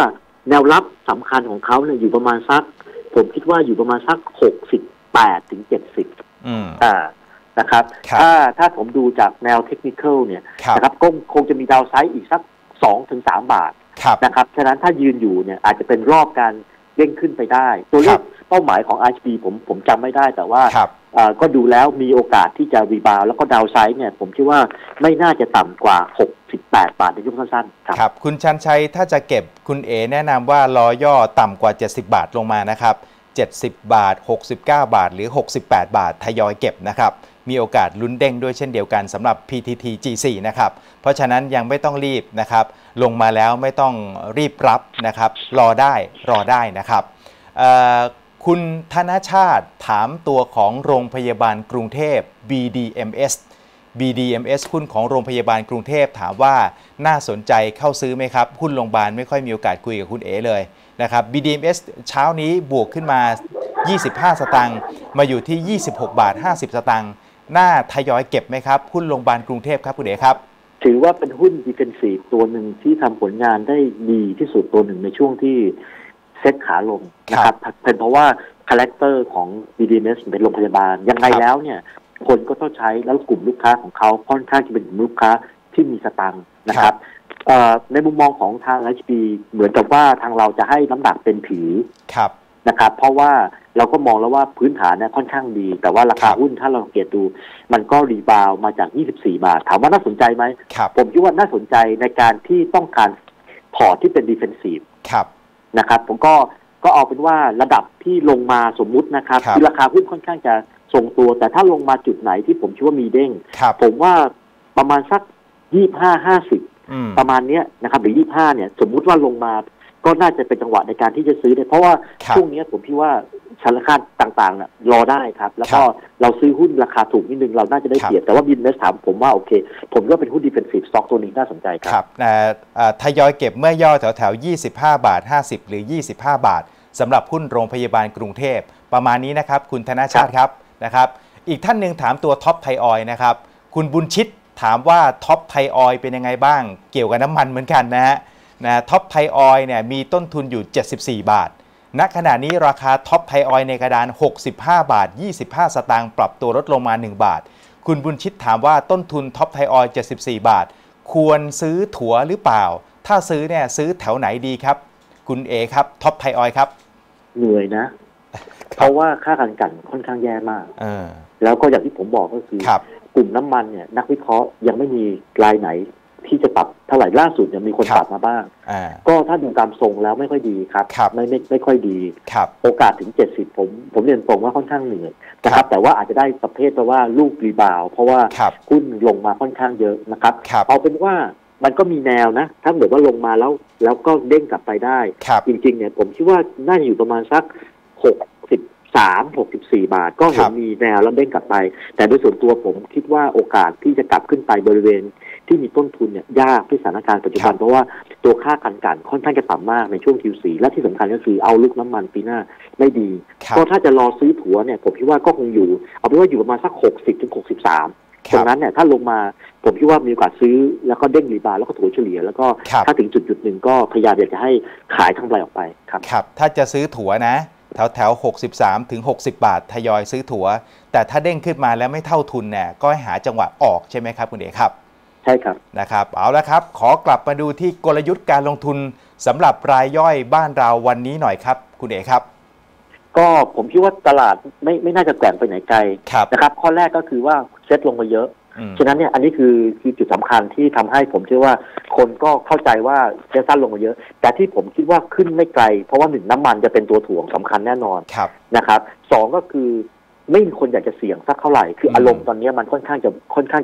แนวรับสำคัญของเขาเนี่ยอยู่ประมาณสักผมคิดว่าอยู่ประมาณสัก68 ถึง 70นะครับถ้าผมดูจากแนวเทคนิคเนี่ยนะครับก็คงจะมีดาวไซด์อีกสัก 2-3 บาทนะครับฉะนั้นถ้ายืนอยู่เนี่ยอาจจะเป็นรอบการเร่งขึ้นไปได้ตัวเลขเป้าหมายของ RHB ผมจำไม่ได้แต่ว่าก็ดูแล้วมีโอกาสที่จะรีบาวแล้วก็ดาวไซด์เนี่ยผมคิดว่าไม่น่าจะต่ำกว่า68 บาทในช่วงสั้นๆครับคุณชันชัยถ้าจะเก็บคุณเอแนะนำว่ารอย่อต่ำกว่า70 บาทลงมานะครับ70 บาท69 บาทหรือ68 บาททยอยเก็บนะครับมีโอกาสลุ้นเด้งด้วยเช่นเดียวกันสำหรับ PTT GC นะครับเพราะฉะนั้นยังไม่ต้องรีบนะครับลงมาแล้วไม่ต้องรีบรับนะครับรอได้นะครับคุณธนชาติถามตัวของโรงพยาบาลกรุงเทพ BDMS หุ้นของโรงพยาบาลกรุงเทพถามว่าน่าสนใจเข้าซื้อไหมครับหุ้นโรงพยาบาลไม่ค่อยมีโอกาสคุยกับคุณเอ๋เลยนะครับ BDMS เช้านี้บวกขึ้นมา25 สตางค์มาอยู่ที่26.50 บาทน่าทยอยเก็บไหมครับหุ้นโรงพยาบาลกรุงเทพครับคุณเอ๋ครับถือว่าเป็นหุ้น Defensive ตัวหนึ่งที่ทำผลงานได้ดีที่สุดตัวหนึ่งในช่วงที่เซ็ตขาลงนะครับเป็นเพราะว่าคาแรคเตอร์ของ BDMS เป็นโรงพยาบาลยังไงแล้วเนี่ยคนก็ต้องใช้แล้วกลุ่มลูกค้าของเขาค่อนข้างจะเป็นกลุ่มลูกค้าที่มีสตังค์นะครับในมุมมองของทาง RHB เหมือนกับว่าทางเราจะให้น้ำหนักเป็นผีนะครับเพราะว่าเราก็มองแล้วว่าพื้นฐานเนี่ยค่อนข้างดีแต่ว่าราคาหุ้นถ้าเราสังเกตดูมันก็รีบาวมาจาก24 บาทถามว่าน่าสนใจไหมผมคิดว่าน่าสนใจในการที่ต้องการพอร์ตที่เป็นดิเฟนซีฟนะครับผมก็เอาเป็นว่าระดับที่ลงมาสมมุตินะครับที่ราคาหุ้นค่อนข้างจะทรงตัวแต่ถ้าลงมาจุดไหนที่ผมคิดว่ามีเด้งผมว่าประมาณสัก25-50ประมาณนี้นะครับหรือ25เนี่ยสมมุติว่าลงมาก็น่าจะเป็นจังหวะในการที่จะซื้อเนี่ยเพราะว่าช่วงนี้ผมคิดว่าชั้นราคาต่างๆน่ะรอได้ครับแล้วก็เราซื้อหุ้นราคาถูกนิดนึงเราน่าจะได้เปรียบแต่ว่าบินเนสถามผมว่าโอเคผมก็เป็นหุ้นดิเฟนซีฟสต็อกตัวนี้น่าสนใจครับทยอยเก็บเมื่อย่อแถวๆ25.50 บาทหรือ25 บาทสำหรับหุ้นโรงพยาบาลกรุงเทพประมาณนี้นะครับคุณธนชาติครับนะครับอีกท่านหนึ่งถามตัวท็อปไทยออยล์นะครับคุณบุญชิตถามว่าท็อปไทยออยล์เป็นยังไงบ้างเกี่ยวกับน้ำมันเหมือนกันนะฮะท็อปไทยออยล์เนี่ยมีต้นทุนอยู่74 บาทณขณะนี้ราคาท็อปไทยออยล์ในกระดาน65.25 บาทปรับตัวลดลงมา1 บาทคุณบุญชิตถามว่าต้นทุนท็อปไทยออยล์74 บาทควรซื้อถั่วหรือเปล่าถ้าซื้อเนี่ยซื้อแถวไหนดีครับคุณเอครับท็อปไทยออยล์ครับเหนื่อยนะ เพราะว่าค่าการกันค่อนข้างแย่มากแล้วก็อย่างที่ผมบอกก็คือกลุ่มน้ำมันเนี่ยนักวิเคราะห์ยังไม่มีรายไหนที่จะปรับเท่าไหร่ล่าสุดยังมีคนปรับมาบ้างก็ถ้าดูตามทรงแล้วไม่ค่อยดีครับไม่ค่อยดีโอกาสถึง70ผมเรียนตรงว่าค่อนข้างเหนื่อยนะครับแต่ว่าอาจจะได้ประเภทว่าลูกรีบาวเพราะว่าหุ้นลงมาค่อนข้างเยอะนะครับเอาเป็นว่ามันก็มีแนวนะถ้าเหมือนว่าลงมาแล้วก็เด้งกลับไปได้จริงๆเนี่ยผมคิดว่าน่าจะอยู่ประมาณสัก63-64 บาทก็เห็นมีแนวแล้วเด้งกลับไปแต่โดยส่วนตัวผมคิดว่าโอกาสที่จะกลับขึ้นไปบริเวณที่มีต้นทุนเนี่ยยากด้วยสถานการณ์ปัจจุบันเพราะว่าตัวค่าการกันค่อนข้างจะต่ำมากในช่วง Q4 และที่สำคัญก็คือเอาลุกน้ำมันปีหน้าไม่ดีก็ถ้าจะรอซื้อถัวเนี่ยผมคิดว่าก็คงอยู่เอาเป็นว่าอยู่ประมาณสัก60 ถึง 63ตรงนั้นเนี่ยถ้าลงมาผมคิดว่ามีโอกาสซื้อแล้วก็เด้งรีบาวแล้วก็ถัวเฉลี่ยแล้วก็ถ้าถึงจุดหนึ่งก็พยายามอยากจะให้ขายทั้งใบออกไปครับถ้าจะซื้อถัวนะแถว63 ถึง 60 บาททยอยซื้อถัวแต่ถ้าเด้งขึ้นมาแล้วไม่เท่าทุนเนี่ยก็หาจังหวะออกใช่ไหมครับคุณเอกครับใช่ครับนะครับเอาละครับขอกลับมาดูที่กลยุทธ์การลงทุนสำหรับรายย่อยบ้านเราวันนี้หน่อยครับคุณเอกครับก็ผมคิดว่าตลาดไม่น่าจะแกว่งไปไหนไกลนะครับข้อแรกก็คือว่าเซ็ตลงมาเยอะ ฉะนั้นเนี่ยอันนี้คือจุดสำคัญที่ทำให้ผมเชื่อว่าคนก็เข้าใจว่าจะสั้นลงมาเยอะแต่ที่ผมคิดว่าขึ้นไม่ไกลเพราะว่าหนึ่งน้ำมันจะเป็นตัวถ่วงสำคัญแน่นอนนะครับสองก็คือไม่มีคนอยากจะเสี่ยงสักเท่าไหร่คืออารมณ์ตอนนี้มันค่อนข้างจะมัวค่อนข้า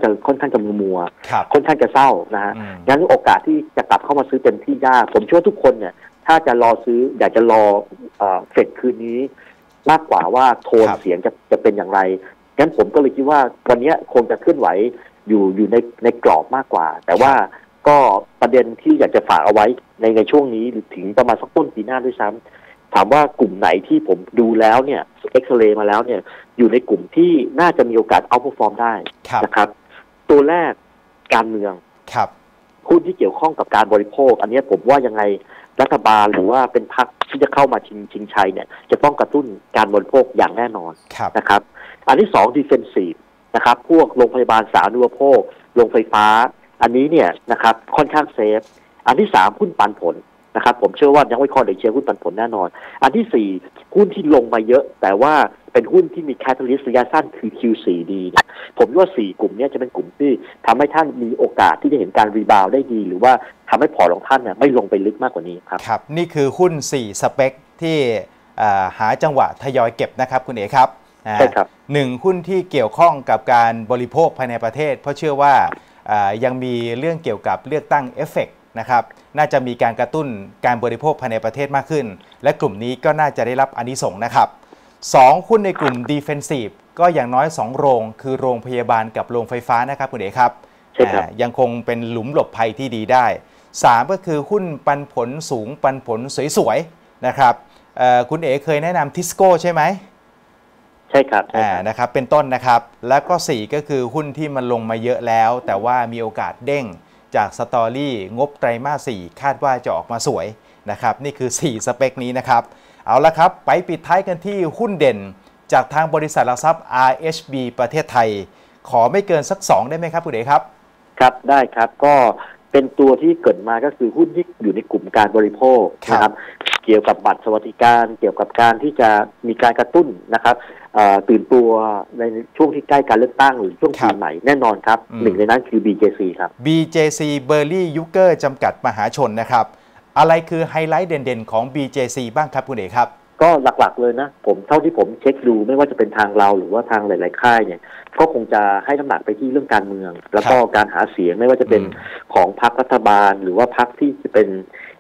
งจะเศร้านะฮะงั้นโอกาสที่จะกลับเข้ามาซื้อเต็มที่ยากผมเชื่อว่าทุกคนเนี่ยถ้าจะรอซื้ออยากจะรอเฟดคืนนี้มากกว่าว่าโทนเสียงจะเป็นอย่างไรงั้นผมก็เลยคิดว่าวันนี้คงจะเคลื่อนไหวอยู่ในกรอบมากกว่าแต่ว่าก็ประเด็นที่อยากจะฝากเอาไว้ในช่วงนี้ถึงประมาณสักต้นปีหน้าด้วยซ้ำถามว่ากลุ่มไหนที่ผมดูแล้วเนี่ยเอ็กซเรย์มาแล้วเนี่ยอยู่ในกลุ่มที่น่าจะมีโอกาสเอาท์ฟอร์มได้นะครับตัวแรกการเมืองหุ้นที่เกี่ยวข้องกับการบริโภคอันนี้ผมว่ายังไงรัฐบาลหรือว่าเป็นพรรคที่จะเข้ามาชิงชัยเนี่ยจะต้องกระตุ้นการบริโภคอย่างแน่นอนนะครับอันที่สองดิเฟนซีฟนะครับพวกโรงพยาบาลสาธารณูปโภคโรงไฟฟ้าอันนี้เนี่ยนะครับค่อนข้างเซฟอันที่สามหุ้นปันผลนะครับผมเชื่อว่านักวิเคราะห์ได้เชียร์หุ้นปันผลแน่นอนอันที่สี่หุ้นที่ลงมาเยอะแต่ว่าเป็นหุ้นที่มีแคทาลิสต์ระยะสั้นคือ Q4D ผมว่า4กลุ่มนี้จะเป็นกลุ่มที่ทำให้ท่านมีโอกาสที่จะเห็นการรีบาวด์ได้ดีหรือว่าทำให้พอร์ตของท่านเนี่ยไม่ลงไปลึกมากกว่านี้ครับครับนี่คือหุ้น4สเปคที่หาจังหวะทยอยเก็บนะครับคุณเอ๋ครับใช่ครับหนึ่งหุ้นที่เกี่ยวข้องกับการบริโภคภายในประเทศเพราะเชื่อว่ายังมีเรื่องเกี่ยวกับเลือกตั้งเอฟเฟกต์นะครับน่าจะมีการกระตุ้นการบริโภคภายในประเทศมากขึ้นและกลุ่มนี้ก็น่าจะได้รับอานิสงส์นะครับ2หุ้นในกลุ่ม Defensive ก็อย่างน้อย2โรงคือโรงพยาบาลกับโรงไฟฟ้านะครับคุณเอกครับยังคงเป็นหลุมหลบภัยที่ดีได้3ก็คือหุ้นปันผลสูงปันผลสวยๆนะครับคุณเอกเคยแนะนำทิสโก้ใช่ไหมใช่ครับนะครับเป็นต้นนะครับแล้วก็4ก็คือหุ้นที่มันลงมาเยอะแล้วแต่ว่ามีโอกาสเด้งจากสตอรี่งบไตรมาส4คาดว่าจะออกมาสวยนะครับนี่คือ4สเปคนี้นะครับเอาละครับไปปิดท้ายกันที่หุ้นเด่นจากทางบริษัทหลักทรัพย์ RHB ประเทศไทยขอไม่เกินสัก2ได้ไหมครับคุณเอกครับครับได้ครับก็เป็นตัวที่เกิดมาก็คือหุ้นที่อยู่ในกลุ่มการบริโภคนะครับเกี่ยวกับบัตรสวัสดิการเกี่ยวกับการที่จะมีการกระตุ้นนะครับตื่นตัวในช่วงที่ใกล้การเลือกตั้งหรือช่วงปีใหม่แน่นอนครับหนึ่งในนั้นคือ BJC ครับ BJC เบอร์รี่ยูเกอร์จำกัดมหาชนนะครับอะไรคือไฮไลท์เด่นๆของ BJC บ้างครับคุณเอกครับก็หลักๆเลยนะผมเท่าที่ผมเช็คดูไม่ว่าจะเป็นทางเราหรือว่าทางหลายๆค่ายเนี่ยก็คงจะให้น้ำหนักไปที่เรื่องการเมืองแล้วก็การหาเสียงไม่ว่าจะเป็นของพรรครัฐบาลหรือว่าพรรคที่จะเป็น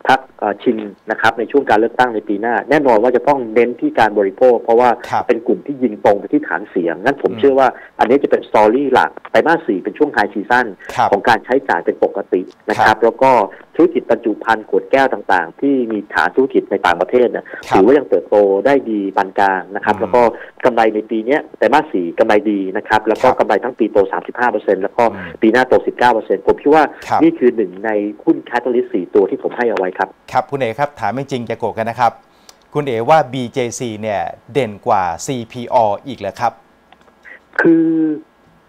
พรรคชินนะครับในช่วงการเลือกตั้งในปีหน้าแน่นอนว่าจะต้องเน้นที่การบริโภคเพราะว่าเป็นกลุ่มที่ยิงตรงไปที่ฐานเสียงงั้นผมเชื่อว่าอันนี้จะเป็นสตอรี่หลักไตรมาส 4เป็นช่วงไฮซีซั่นของการใช้จ่ายเป็นปกตินะครับแล้วก็ธุรกิจบรรจุภัณฑ์ขวดแก้วต่างๆที่มีฐานธุรกิจในต่างประเทศนะถือว่ายังเติบโตได้ดีปานกลางนะครับแล้วก็กำไรในปีนี้ไตรมาส 4กำไรดีนะครับแล้วก็กำไรทั้งปีโต 35% แล้วก็ปีหน้าโต 19% ผมคิดว่านี่คือหนึ่งในหุ้นแคทาลิสต์ 4ตัวที่ผมให้เอาไว้ครับครับคุณเอ๋ครับถามจริงจะโกรธกันนะครับคุณเอ๋ว่า BJC เนี่ยเด่นกว่า CPO อีกเหรอครับคือ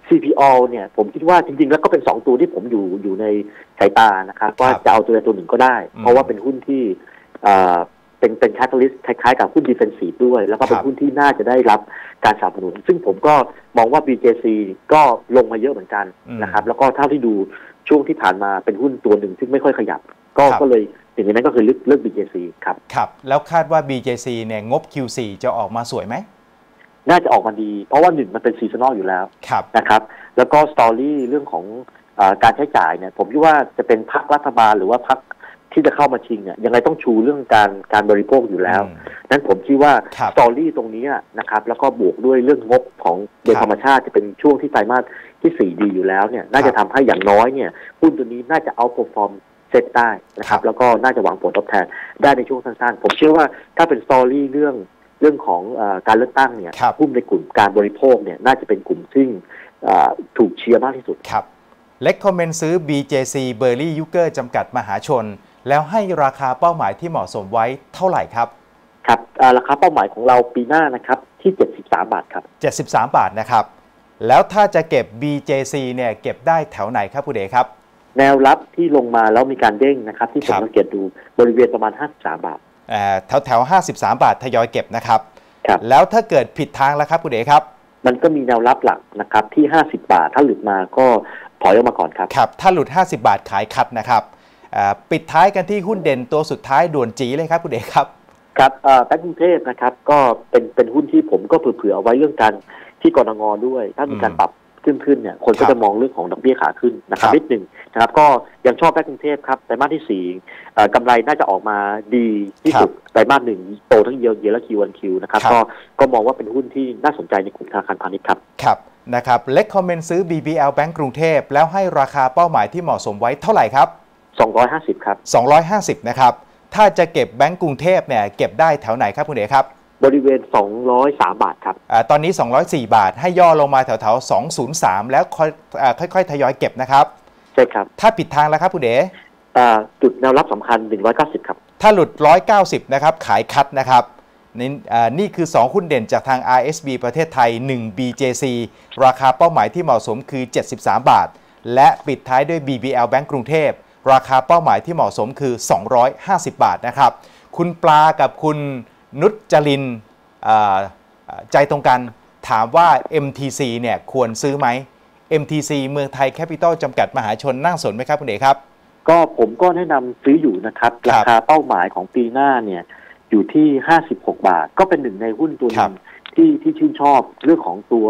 CPO เนี่ยผมคิดว่าจริงๆแล้วก็เป็น2ตัวที่ผมอยู่ในสายตานะครับว่าจะเอาตัวใดตัวหนึ่งก็ได้เพราะว่าเป็นหุ้นที่เป็นแคทาลิสต์คล้ายๆกับหุ้นดิเฟนซีฟด้วยแล้วก็เป็นหุ้นที่น่าจะได้รับการสนับสนุนซึ่งผมก็มองว่า BJC ก็ลงมาเยอะเหมือนกันนะครับแล้วก็เท่าที่ดูช่วงที่ผ่านมาเป็นหุ้นตัวหนึ่งที่ไม่ค่อยขยับก็เลยสิ่งนั้นก็คือเลือก BJC ครับครับแล้วคาดว่า BJC เนี่ยงบ Q4 จะออกมาสวยไหมน่าจะออกมาดีเพราะว่าหนึ่งมันเป็นซีซันนอลอยู่แล้วนะครับแล้วก็สตอรี่เรื่องของการใช้จ่ายเนี่ยผมคิดว่าจะเป็นพรรครัฐบาลหรือว่าพรรคที่จะเข้ามาชิงเนี่ยยังไงต้องชูเรื่องการบริโภคอยู่แล้วนั้นผมคิดว่าสตอรี่ตรงนี้นะครับแล้วก็บวกด้วยเรื่องงบของโดยธรรมชาติจะเป็นช่วงที่ไตรมาสที่4ดีอยู่แล้วเนี่ยน่าจะทำให้อย่างน้อยเนี่ยหุ้นตัวนี้น่าจะเอาท์เพอร์ฟอร์มเซตได้นะครับแล้วก็น่าจะหวังผลตอบแทนได้ในช่วงสั้นๆผมเชื่อว่าถ้าเป็นสตอรี่เรื่องของการเลือกตั้งเนี่ยหุ้นในกลุ่มการบริโภคเนี่ยน่าจะเป็นกลุ่มซึ่งถูกเชียร์มากที่สุดครับเล็กคอมเมนต์ซื้อ BJC เบอร์รี่ยูเกอร์จำกัดมหาชนแล้วให้ราคาเป้าหมายที่เหมาะสมไว้เท่าไหร่ครับครับราคาเป้าหมายของเราปีหน้านะครับที่73 บาทครับ73 บาทนะครับแล้วถ้าจะเก็บ BJC เนี่ยเก็บได้แถวไหนครับคุณเดชครับแนวรับที่ลงมาแล้วมีการเด้งนะครับที่ผมสังเกตดูบริเวณประมาณ53 บาทแถว53 บาททยอยเก็บนะครับแล้วถ้าเกิดผิดทางแล้วครับคุณเดชครับ มันก็มีแนวรับหลักนะครับที่50 บาทถ้าหลุดมาก็ถอยออกมาก่อนครับครับถ้าหลุด50 บาทขายคัดนะครับปิดท้ายกันที่หุ้นเด่นตัวสุดท้ายด่วนจีเลยครับคุณเอกครับครับแบงก์กรุงเทพนะครับก็เป็นหุ้นที่ผมก็เผื่อเอาไว้เรื่องการที่กนง.ด้วยถ้ามีการปรับขึ้นเนี่ยคนก็จะมองเรื่องของดอกเบี้ยขาขึ้นนะครับนิดหนึ่งนะครับก็ยังชอบแบงก์กรุงเทพครับไตรมาสที่4กำไรน่าจะออกมาดีที่สุดไตรมาส1โตทั้งเยียร์และคิววันคิวนะครับก็มองว่าเป็นหุ้นที่น่าสนใจในกลุ่มธนาคารพาณิชย์ครับครับนะครับเล็กคอมเมนต์ซื้อ BBL แบงก์กรุงเทพแล้วให้ราคาเป้าหมายที่เหมาะสมไว้เท่าไหร่ครับ250ครับ250นะครับถ้าจะเก็บแบงก์กรุงเทพเนี่ยเก็บได้แถวไหนครับคุณเอกครับบริเวณ203 บาทครับตอนนี้204 บาทให้ย่อลงมาแถวๆ203แล้วค่อยๆทยอยเก็บนะครับใช่ครับถ้าผิดทางแล้วครับคุณเดชจุดแนวรับสำคัญ190ครับถ้าหลุด190นะครับขายคัดนะครับนี่คือ2หุ้นเด่นจากทาง RHB ประเทศไทย1 BJC ราคาเป้าหมายที่เหมาะสมคือ73 บาทและปิดท้ายด้วย BBL แบงก์กรุงเทพราคาเป้าหมายที่เหมาะสมคือ250 บาทนะครับคุณปลากับคุณนุชจรินใจตรงกันถามว่า MTC เนี่ยควรซื้อไหม MTC เมืองไทยแคปิตอลจำกัดมหาชนนั่งสนไหมครับคุณเอกครับก็ผมก็แนะนำซื้ออยู่นะครับราคาเป้าหมายของปีหน้าเนี่ยอยู่ที่56 บาทก็เป็นหนึ่งในหุ้นตัวนึงที่ชื่นชอบเรื่องของตัว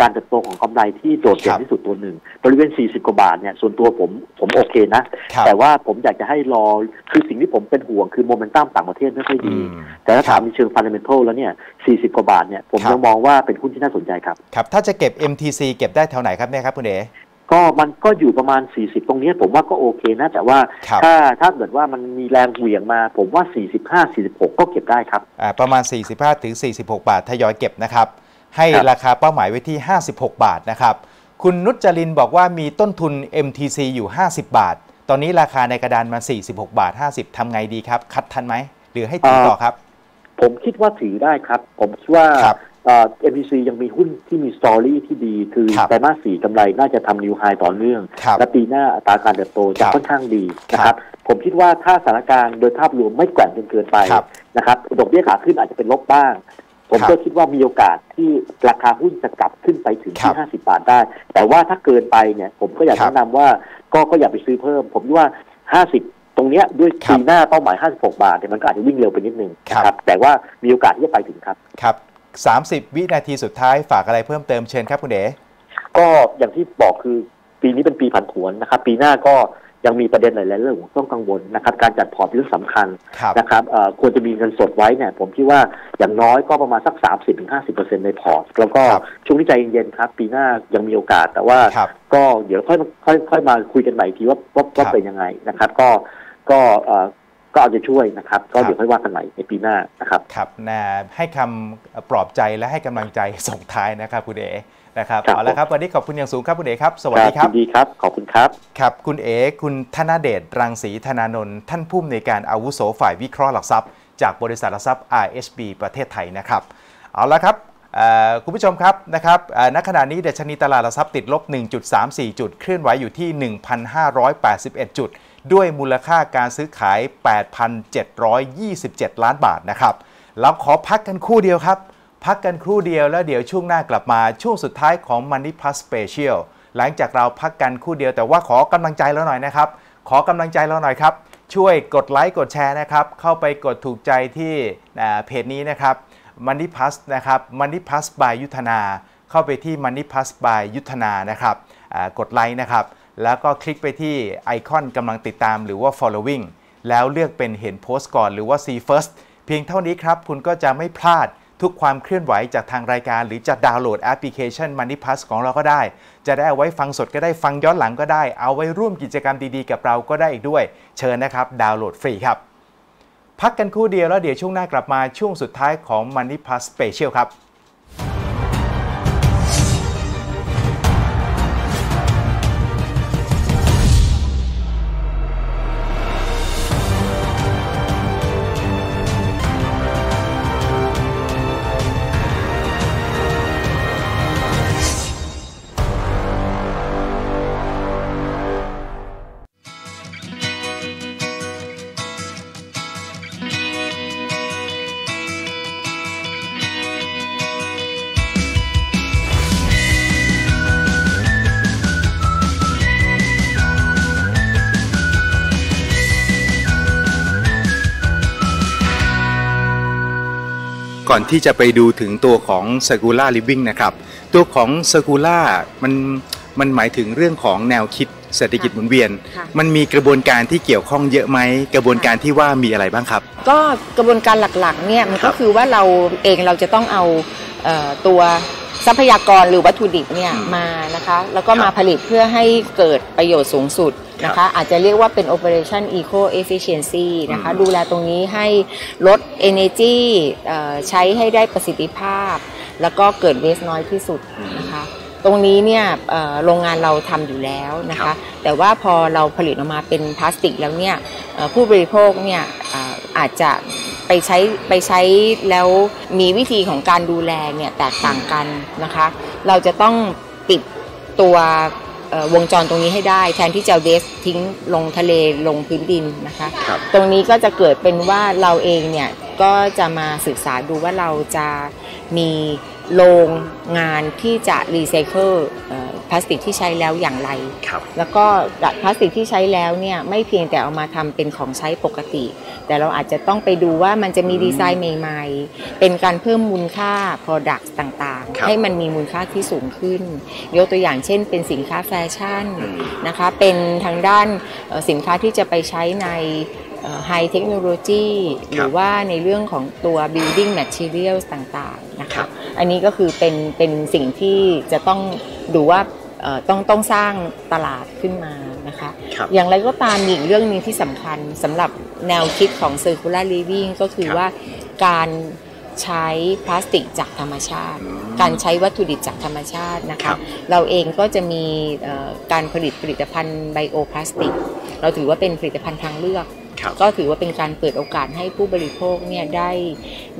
การเติบโตของกำไรที่โดดเด่นที่สุดตัวหนึ่งบริเวณ40 กว่า บาทเนี่ยส่วนตัวผมโอเคนะแต่ว่าผมอยากจะให้รอคือสิ่งที่ผมเป็นห่วงคือโมเมนตัมต่างประเทศไม่ค่อยดีแต่ถ้าถามในเชิงฟันดัมเมนทัลแล้วเนี่ย40 กว่า บาทเนี่ยผมยังมองว่าเป็นหุ้นที่น่าสนใจครับครับถ้าจะเก็บ MTC เก็บได้แถวไหนครับเนี่ยครับคุณเอ๋ก็มันก็อยู่ประมาณ40ตรงนี้ผมว่าก็โอเคนะแต่ว่าถ้าเกิดว่ามันมีแรงเหวี่ยงมาผมว่า45-46ก็เก็บได้ครับประมาณ45-46 บาททยอยเก็บนะครับให้ราคาเป้าหมายไว้ที่56 บาทนะครับคุณนุชจรินบอกว่ามีต้นทุน MTC อยู่50 บาทตอนนี้ราคาในกระดานมา46.50 บาททำไงดีครับคัดทันไหมหรือให้ถือต่อครับผมคิดว่าถือได้ครับผมคิดว่าMTC ยังมีหุ้นที่มีสตอรี่ที่ดีคือไตรมาส 4กำไรน่าจะทำนิวไฮต่อเนื่องและปีหน้าอัตราการเติบโตจะค่อนข้างดีนะครับผมคิดว่าถ้าสถานการณ์โดยภาพรวมไม่แกว่งจนเกินไปนะครับดอกเบี้ยขาขึ้นอาจจะเป็นลบบ้างผมก็คิดว่ามีโอกาสที่ราคาหุ้นจะกลับขึ้นไปถึงที่50 บาทได้แต่ว่าถ้าเกินไปเนี่ยผมก็อยากแนะนำว่าก็อย่าไปซื้อเพิ่มผมว่า50ตรงเนี้ยด้วยปีหน้าเป้าหมาย56 บาทเนี่ยมันก็อาจจะวิ่งเร็วไปนิดนึงครับแต่ว่ามีโอกาสที่จะไปถึงครับ30 วินาทีสุดท้ายฝากอะไรเพิ่มเติมเชิญครับคุณเดชก็อย่างที่บอกคือปีนี้เป็นปีผันผวนนะครับปีหน้าก็ยังมีประเด็นหลายๆเรื่องของต้องกังวลนะครับการจัดพอร์ตเป็นเรื่องสำคัญนะครับควรจะมีเงินสดไว้เนี่ยผมคิดว่าอย่างน้อยก็ประมาณสัก 30-50% ในพอร์ตแล้วก็ช่วงนี้ใจเย็นๆครับปีหน้ายังมีโอกาสแต่ว่าก็เดี๋ยวค่อยมาคุยกันใหม่ทีว่าเป็นยังไงนะครับก็เอาใจช่วยนะครับก็เดี๋ยวค่อยว่ากันใหม่ในปีหน้านะครับครับให้คำปลอบใจและให้กำลังใจส่งท้ายนะครับคุณเดชนะครับเอาละครับวันนี้ขอบคุณอย่างสูงครับคุณเอกครับสวัสดีครับดีครับขอบคุณครับครับคุณเอกคุณธนเดชรังสีธนานนท์ท่านผู้อำนวยการอาวุโสฝ่ายวิเคราะห์หลักทรัพย์จากบริษัทหลักทรัพย์ RHB ประเทศไทยนะครับเอาละครับคุณผู้ชมครับนะครับณขณะนี้ดัชนีตลาดหลักทรัพย์ติดลบ 1.34 จุดเคลื่อนไหวอยู่ที่ 1,581 จุดด้วยมูลค่าการซื้อขาย 8,727 ล้านบาทนะครับเราขอพักกันครู่เดียวครับพักกันครู่เดียวแล้วเดี๋ยวช่วงหน้ากลับมาช่วงสุดท้ายของ Money Plus Special หลังจากเราพักกันครู่เดียวแต่ว่าขอกำลังใจเราหน่อยนะครับขอกำลังใจเราหน่อยครับช่วยกดไลค์กดแชร์นะครับเข้าไปกดถูกใจที่เพจนี้นะครับ Money Plus นะครับ Money Plus by ยุทธนาเข้าไปที่ Money Plus by ยุทธนานะครับกดไลค์นะครับแล้วก็คลิกไปที่ไอคอนกำลังติดตามหรือว่า following แล้วเลือกเป็นเห็นโพสต์ก่อนหรือว่า see first เพียงเท่านี้ครับคุณก็จะไม่พลาดทุกความเคลื่อนไหวจากทางรายการหรือจะดาวน์โหลดแอปพลิเคชัน Money Plus ของเราก็ได้จะได้เอาไว้ฟังสดก็ได้ฟังย้อนหลังก็ได้เอาไว้ร่วมกิจกรรมดีๆกับเราก็ได้อีกด้วยเชิญนะครับดาวน์โหลดฟรีครับพักกันครู่เดียวแล้วเดี๋ยวช่วงหน้ากลับมาช่วงสุดท้ายของ Money Plus Special ครับ ก่อนที่จะไปดูถึงตัวของ Circular Living นะครับตัวของ Circular มันหมายถึงเรื่องของแนวคิดเศรษฐกิจหมุนเวียนมันมีกระบวนการที่เกี่ยวข้องเยอะไหมกระบวนการที่ว่ามีอะไรบ้างครับก็กระบวนการหลักๆเนี่ยมันก็คือว่าเราเองเราจะต้องเอาตัวทรัพยากรหรือวัตถุดิบเนี่ยมานะคะแล้วก็มาผลิตเพื่อให้เกิดประโยชน์สูงสุดนะคะอาจจะเรียกว่าเป็น operation eco efficiency นะคะดูแลตรงนี้ให้ลด energy ใช้ให้ได้ประสิทธิภาพแล้วก็เกิด waste น้อยที่สุดนะคะตรงนี้เนี่ยโรงงานเราทำอยู่แล้วนะคะแต่ว่าพอเราผลิตออกมาเป็นพลาสติกแล้วเนี่ยผู้บริโภคเนี่ยอาจจะไปใช้แล้วมีวิธีของการดูแลเนี่ยแตกต่างกันนะคะเราจะต้องปิดตัววงจรตรงนี้ให้ได้แทนที่จะเวสทิ้งลงทะเลลงพื้นดินนะคะตรงนี้ก็จะเกิดเป็นว่าเราเองเนี่ยก็จะมาศึกษาดูว่าเราจะมีโรงงานที่จะรีไซเคิลพลาสติกที่ใช้แล้วอย่างไรแล้วก็พลาสติกที่ใช้แล้วเนี่ยไม่เพียงแต่เอามาทำเป็นของใช้ปกติแต่เราอาจจะต้องไปดูว่ามันจะมีดีไซน์ใหม่ๆเป็นการเพิ่มมูลค่า Product ต่างๆให้มันมีมูลค่าที่สูงขึ้นยกตัวอย่างเช่นเป็นสินค้าแฟชั่นนะคะเป็นทางด้านสินค้าที่จะไปใช้ในไฮเทคโนโลยีหรือว่าในเรื่องของตัว building materials ต่างๆนะคะอันนี้ก็คือเป็นสิ่งที่จะต้องดูว่าต้องสร้างตลาดขึ้นมานะคะอย่างไรก็ตามอีกเรื่องนึงที่สำคัญสำหรับแนวคิดของ circular living ก็คือว่าการใช้พลาสติกจากธรรมชาติการใช้วัตถุดิบจากธรรมชาตินะคะเราเองก็จะมีการผลิตผลิตภัณฑ์ไบโอพลาสติกเราถือว่าเป็นผลิตภัณฑ์ทางเลือกก็ถือว่าเป็นการเปิดโอกาสให้ผู้บริโภคเนี่ย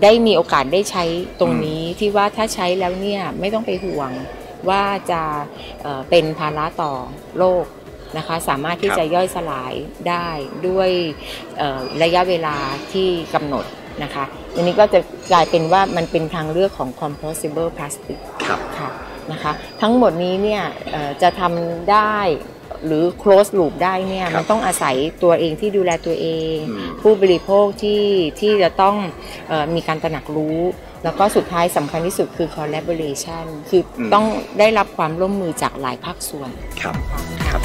ได้มีโอกาสได้ใช้ตรงนี้ที่ว่าถ้าใช้แล้วเนี่ยไม่ต้องไปห่วงว่าจะเป็นภาระต่อโลกนะคะสามารถที่จะย่อยสลายได้ด้วยระยะเวลาที่กำหนดนะคะอันนี้ก็จะกลายเป็นว่ามันเป็นทางเลือกของ compostable plastic ค่ะนะคะทั้งหมดนี้เนี่ยจะทำได้หรือ close loop ได้เนี่ยมันต้องอาศัยตัวเองที่ดูแลตัวเองผู้บริโภคที่จะต้องมีการตระหนักรู้แล้วก็สุดท้ายสำคัญที่สุดคือ collaboration คือต้องได้รับความร่วมมือจากหลายภาคส่วนครับ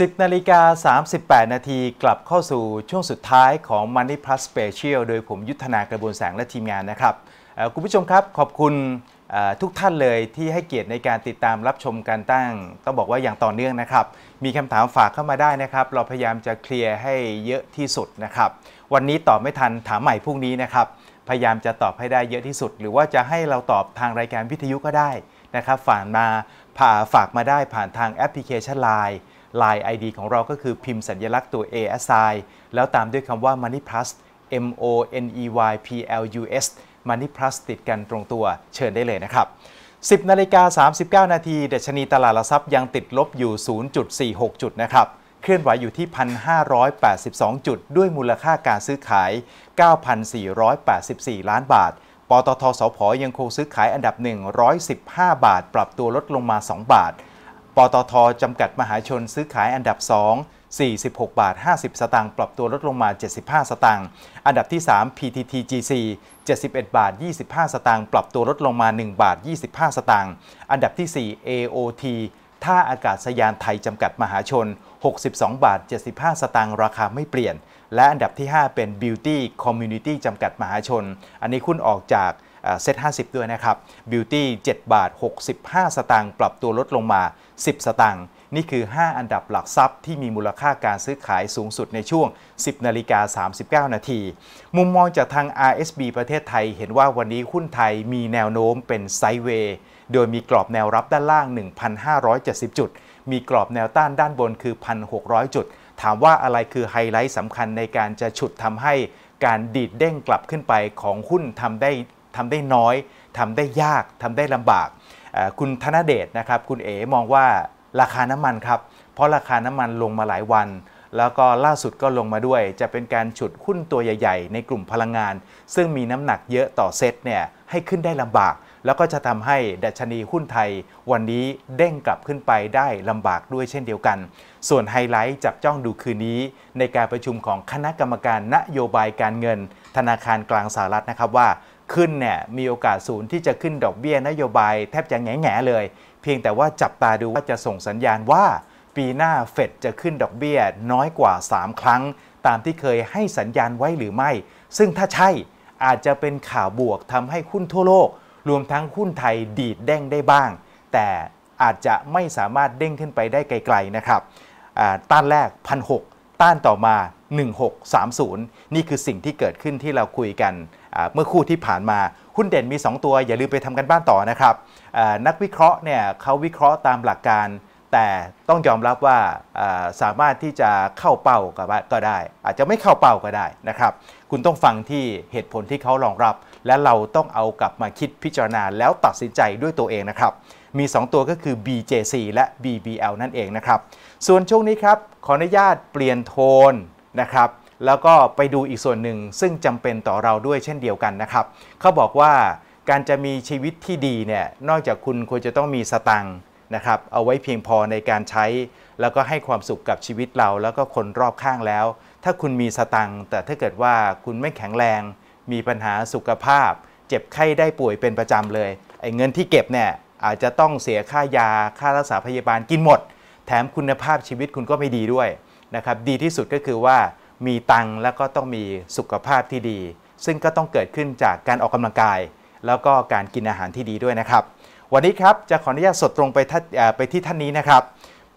10:38 น.กลับเข้าสู่ช่วงสุดท้ายของ Money Plus Special โดยผมยุทธนากระบวนแสงและทีมงานนะครับคุณผู้ชมครับขอบคุณทุกท่านเลยที่ให้เกียรติในการติดตามรับชมการตั้งต้องบอกว่าอย่างต่อเนื่องนะครับมีคำถามฝากเข้ามาได้นะครับเราพยายามจะเคลียร์ให้เยอะที่สุดนะครับวันนี้ตอบไม่ทันถามใหม่พรุ่งนี้นะครับพยายามจะตอบให้ได้เยอะที่สุดหรือว่าจะให้เราตอบทางรายการวิทยุก็ได้นะครับฝากมาได้ผ่านทางแอปพลิเคชัน LINE ID ของเราก็คือพิมพ์สัญลักษณ์ตัว ASI แล้วตามด้วยคำว่า Money Plus MONEYPLUS Money Plus ติดกันตรงตัวเชิญได้เลยนะครับ 10:39 น.ดัชนีตลาดหลักทรัพย์ยังติดลบอยู่ 0.46 จุดนะครับเคลื่อนไหวอยู่ที่ 1,582 จุดด้วยมูลค่าการซื้อขาย 9,484 ล้านบาทปตท.สผ.ยังคงซื้อขายอันดับ115 บาทปรับตัวลดลงมา2บาทปตท.จำกัดมหาชนซื้อขายอันดับ2 46.50 บาทปรับตัวลดลงมา75 สตางค์อันดับที่3 PTT GC 71.25 บาทปรับตัวลดลงมา1.25 บาทอันดับที่4 AOT ท่าอากาศยานไทยจำกัดมหาชน62.75 บาทราคาไม่เปลี่ยนและอันดับที่5เป็น Beauty Community จำกัดมหาชนอันนี้หุ้นออกจากเซ็ต50ด้วยนะครับ Beauty 7.65 บาทปรับตัวลดลงมา10 สตางค์ นี่คือ5อันดับหลักทรัพย์ที่มีมูลค่าการซื้อขายสูงสุดในช่วง 10:39 น.มุมมองจากทาง RHB ประเทศไทยเห็นว่าวันนี้หุ้นไทยมีแนวโน้มเป็นไซด์เวย์โดยมีกรอบแนวรับด้านล่าง 1,570 จุดมีกรอบแนวต้านด้านบนคือ 1,600 จุดถามว่าอะไรคือไฮไลท์สำคัญในการจะฉุดทำให้การดีดเด้งกลับขึ้นไปของหุ้นทำได้น้อยทำได้ยากทำได้ลำบากคุณธนเดชนะครับคุณเอ๋มองว่าราคาน้ำมันครับเพราะราคาน้ำมันลงมาหลายวันแล้วก็ล่าสุดก็ลงมาด้วยจะเป็นการฉุดหุ้นตัวใหญ่ๆในกลุ่มพลังงานซึ่งมีน้ำหนักเยอะต่อเซตเนี่ยให้ขึ้นได้ลำบากแล้วก็จะทำให้ดัชนีหุ้นไทยวันนี้เด้งกลับขึ้นไปได้ลำบากด้วยเช่นเดียวกันส่วนไฮไลท์จับจ้องดูคืนนี้ในการประชุมของคณะกรรมการนโยบายการเงินธนาคารกลางสหรัฐนะครับว่าขึ้นเนี่ยมีโอกาสสูงที่จะขึ้นดอกเบี้ยนโยบายแทบจะแง่ๆเลยเพียงแต่ว่าจับตาดูว่าจะส่งสัญญาณว่าปีหน้าเฟดจะขึ้นดอกเบี้ยน้อยกว่า3ครั้งตามที่เคยให้สัญญาณไว้หรือไม่ซึ่งถ้าใช่อาจจะเป็นข่าวบวกทำให้หุ้นทั่วโลกรวมทั้งหุ้นไทยดีดเด้งได้บ้างแต่อาจจะไม่สามารถเด้งขึ้นไปได้ไกลๆนะครับต้านแรก 1,600 ต้านต่อมา 1,630 นี่คือสิ่งที่เกิดขึ้นที่เราคุยกันเมื่อคู่ที่ผ่านมาหุ้นเด่นมี2ตัวอย่าลืมไปทำกันบ้านต่อนะครับนักวิเคราะห์เนี่ยเขาวิเคราะห์ตามหลักการแต่ต้องยอมรับว่าสามารถที่จะเข้าเป้าก็ได้อาจจะไม่เข้าเป้าก็ได้นะครับคุณต้องฟังที่เหตุผลที่เขารองรับและเราต้องเอากลับมาคิดพิจารณาแล้วตัดสินใจด้วยตัวเองนะครับมี2ตัวก็คือ BJC และ BBL นั่นเองนะครับส่วนช่วงนี้ครับขออนุญาตเปลี่ยนโทนนะครับแล้วก็ไปดูอีกส่วนหนึ่งซึ่งจำเป็นต่อเราด้วยเช่นเดียวกันนะครับเขาบอกว่าการจะมีชีวิตที่ดีเนี่ยนอกจากคุณควรจะต้องมีสตังค์นะครับเอาไว้เพียงพอในการใช้แล้วก็ให้ความสุขกับชีวิตเราแล้วก็คนรอบข้างแล้วถ้าคุณมีสตังค์แต่ถ้าเกิดว่าคุณไม่แข็งแรงมีปัญหาสุขภาพเจ็บไข้ได้ป่วยเป็นประจำเลยไอ้เงินที่เก็บเนี่ยอาจจะต้องเสียค่ายาค่ารักษาพยาบาลกินหมดแถมคุณภาพชีวิตคุณก็ไม่ดีด้วยนะครับดีที่สุดก็คือว่ามีตังค์แล้วก็ต้องมีสุขภาพที่ดีซึ่งก็ต้องเกิดขึ้นจากการออกกำลังกายแล้วก็การกินอาหารที่ดีด้วยนะครับวันนี้ครับจะขออนุญาตสดตรงไปที่ท่านนี้นะครับ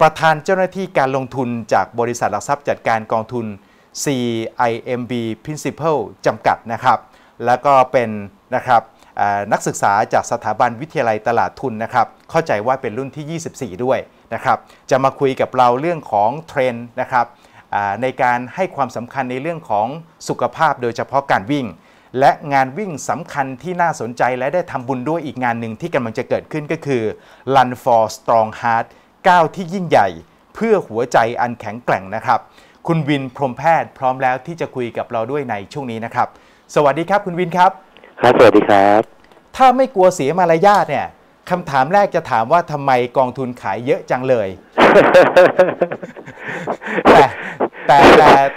ประธานเจ้าหน้าที่การลงทุนจากบริษัทหลักทรัพย์จัดการกองทุน CIMB Principal จำกัดนะครับแล้วก็เป็นนะครับนักศึกษาจากสถาบันวิทยาลัยตลาดทุนนะครับเข้าใจว่าเป็นรุ่นที่24ด้วยนะครับจะมาคุยกับเราเรื่องของเทรนด์นะครับในการให้ความสำคัญในเรื่องของสุขภาพโดยเฉพาะการวิ่งและงานวิ่งสำคัญที่น่าสนใจและได้ทำบุญด้วยอีกงานหนึ่งที่กำลังจะเกิดขึ้นก็คือ Run for Strong Heart ก้าวที่ยิ่งใหญ่เพื่อหัวใจอันแข็งแกร่งนะครับคุณวินพรหมแพทย์พร้อมแล้วที่จะคุยกับเราด้วยในช่วงนี้นะครับสวัสดีครับคุณวินครับครับสวัสดีครับถ้าไม่กลัวเสียมารยาทเนี่ยคำถามแรกจะถามว่าทำไมกองทุนขายเยอะจังเลย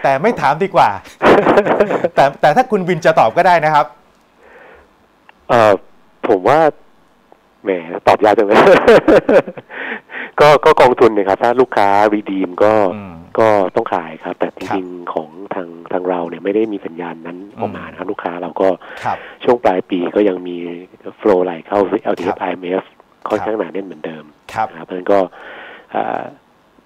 แต่ไม่ถามดีกว่า แต่ถ้าคุณวินจะตอบก็ได้นะครับผมว่าแหมตอบยากจังเลย ก็กองทุนเนี่ยครับถ้าลูกค้ารีดีมก็ต้องขายครับแต่จริงๆของทางเราเนี่ยไม่ได้มีสัญญาณนั้นออกมาครับลูกค้าเราก็ช่วงปลายปีก็ยังมีโฟลว์ไหลเข้า LTF RMF ค่อนข้างหนาแน่นเหมือนเดิมครับเพราะฉะนั้นก็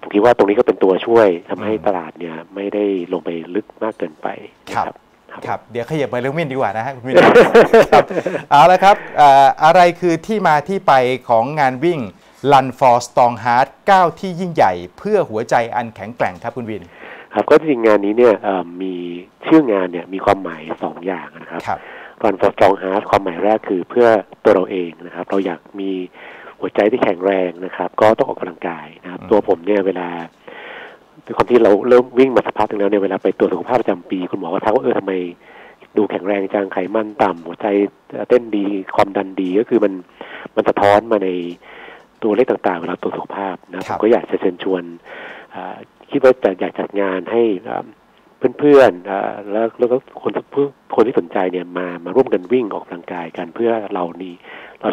ผมคิดว่าตรงนี้ก็เป็นตัวช่วยทำให้ตลาดเนี่ยไม่ได้ลงไปลึกมากเกินไปครับเดี๋ยวขยับไปเรื่องมินดีกว่านะฮะคุณมินครับเอาละครับอะไรคือที่มาที่ไปของงานวิ่ง Run for Strong Heart ก้าวที่ยิ่งใหญ่เพื่อหัวใจอันแข็งแกร่งครับคุณวินครับก็จริงงานนี้เนี่ยมีชื่องานเนี่ยมีความหมาย2อย่างนะครับ Run for Strong Heart ความหมายแรกคือเพื่อตัวเราเองนะครับเราอยากมีหัวใจที่แข็งแรงนะครับก็ต้องออกกำลังกายนะครับตัวผมเนี่ยเวลาด้วยความที่เราเริ่มวิ่งมาสักพักนึงแล้วเนี่ยเวลาไปตรวจสุขภาพประจำปีคุณหมอก็ทักว่าทำไมดูแข็งแรงจังไขมันต่ำหัวใจเต้นดีความดันดีก็คือมันสะท้อนมาในตัวเลขต่างๆเวลาตรวจสุขภาพนะผมก็อยากจะเชิญชวนคิดว่าจะอยากจัดงานให้เพื่อนๆแล้วก็คนที่สนใจเนี่ยมาร่วมกันวิ่งออกกำลังกายกันเพื่อเรา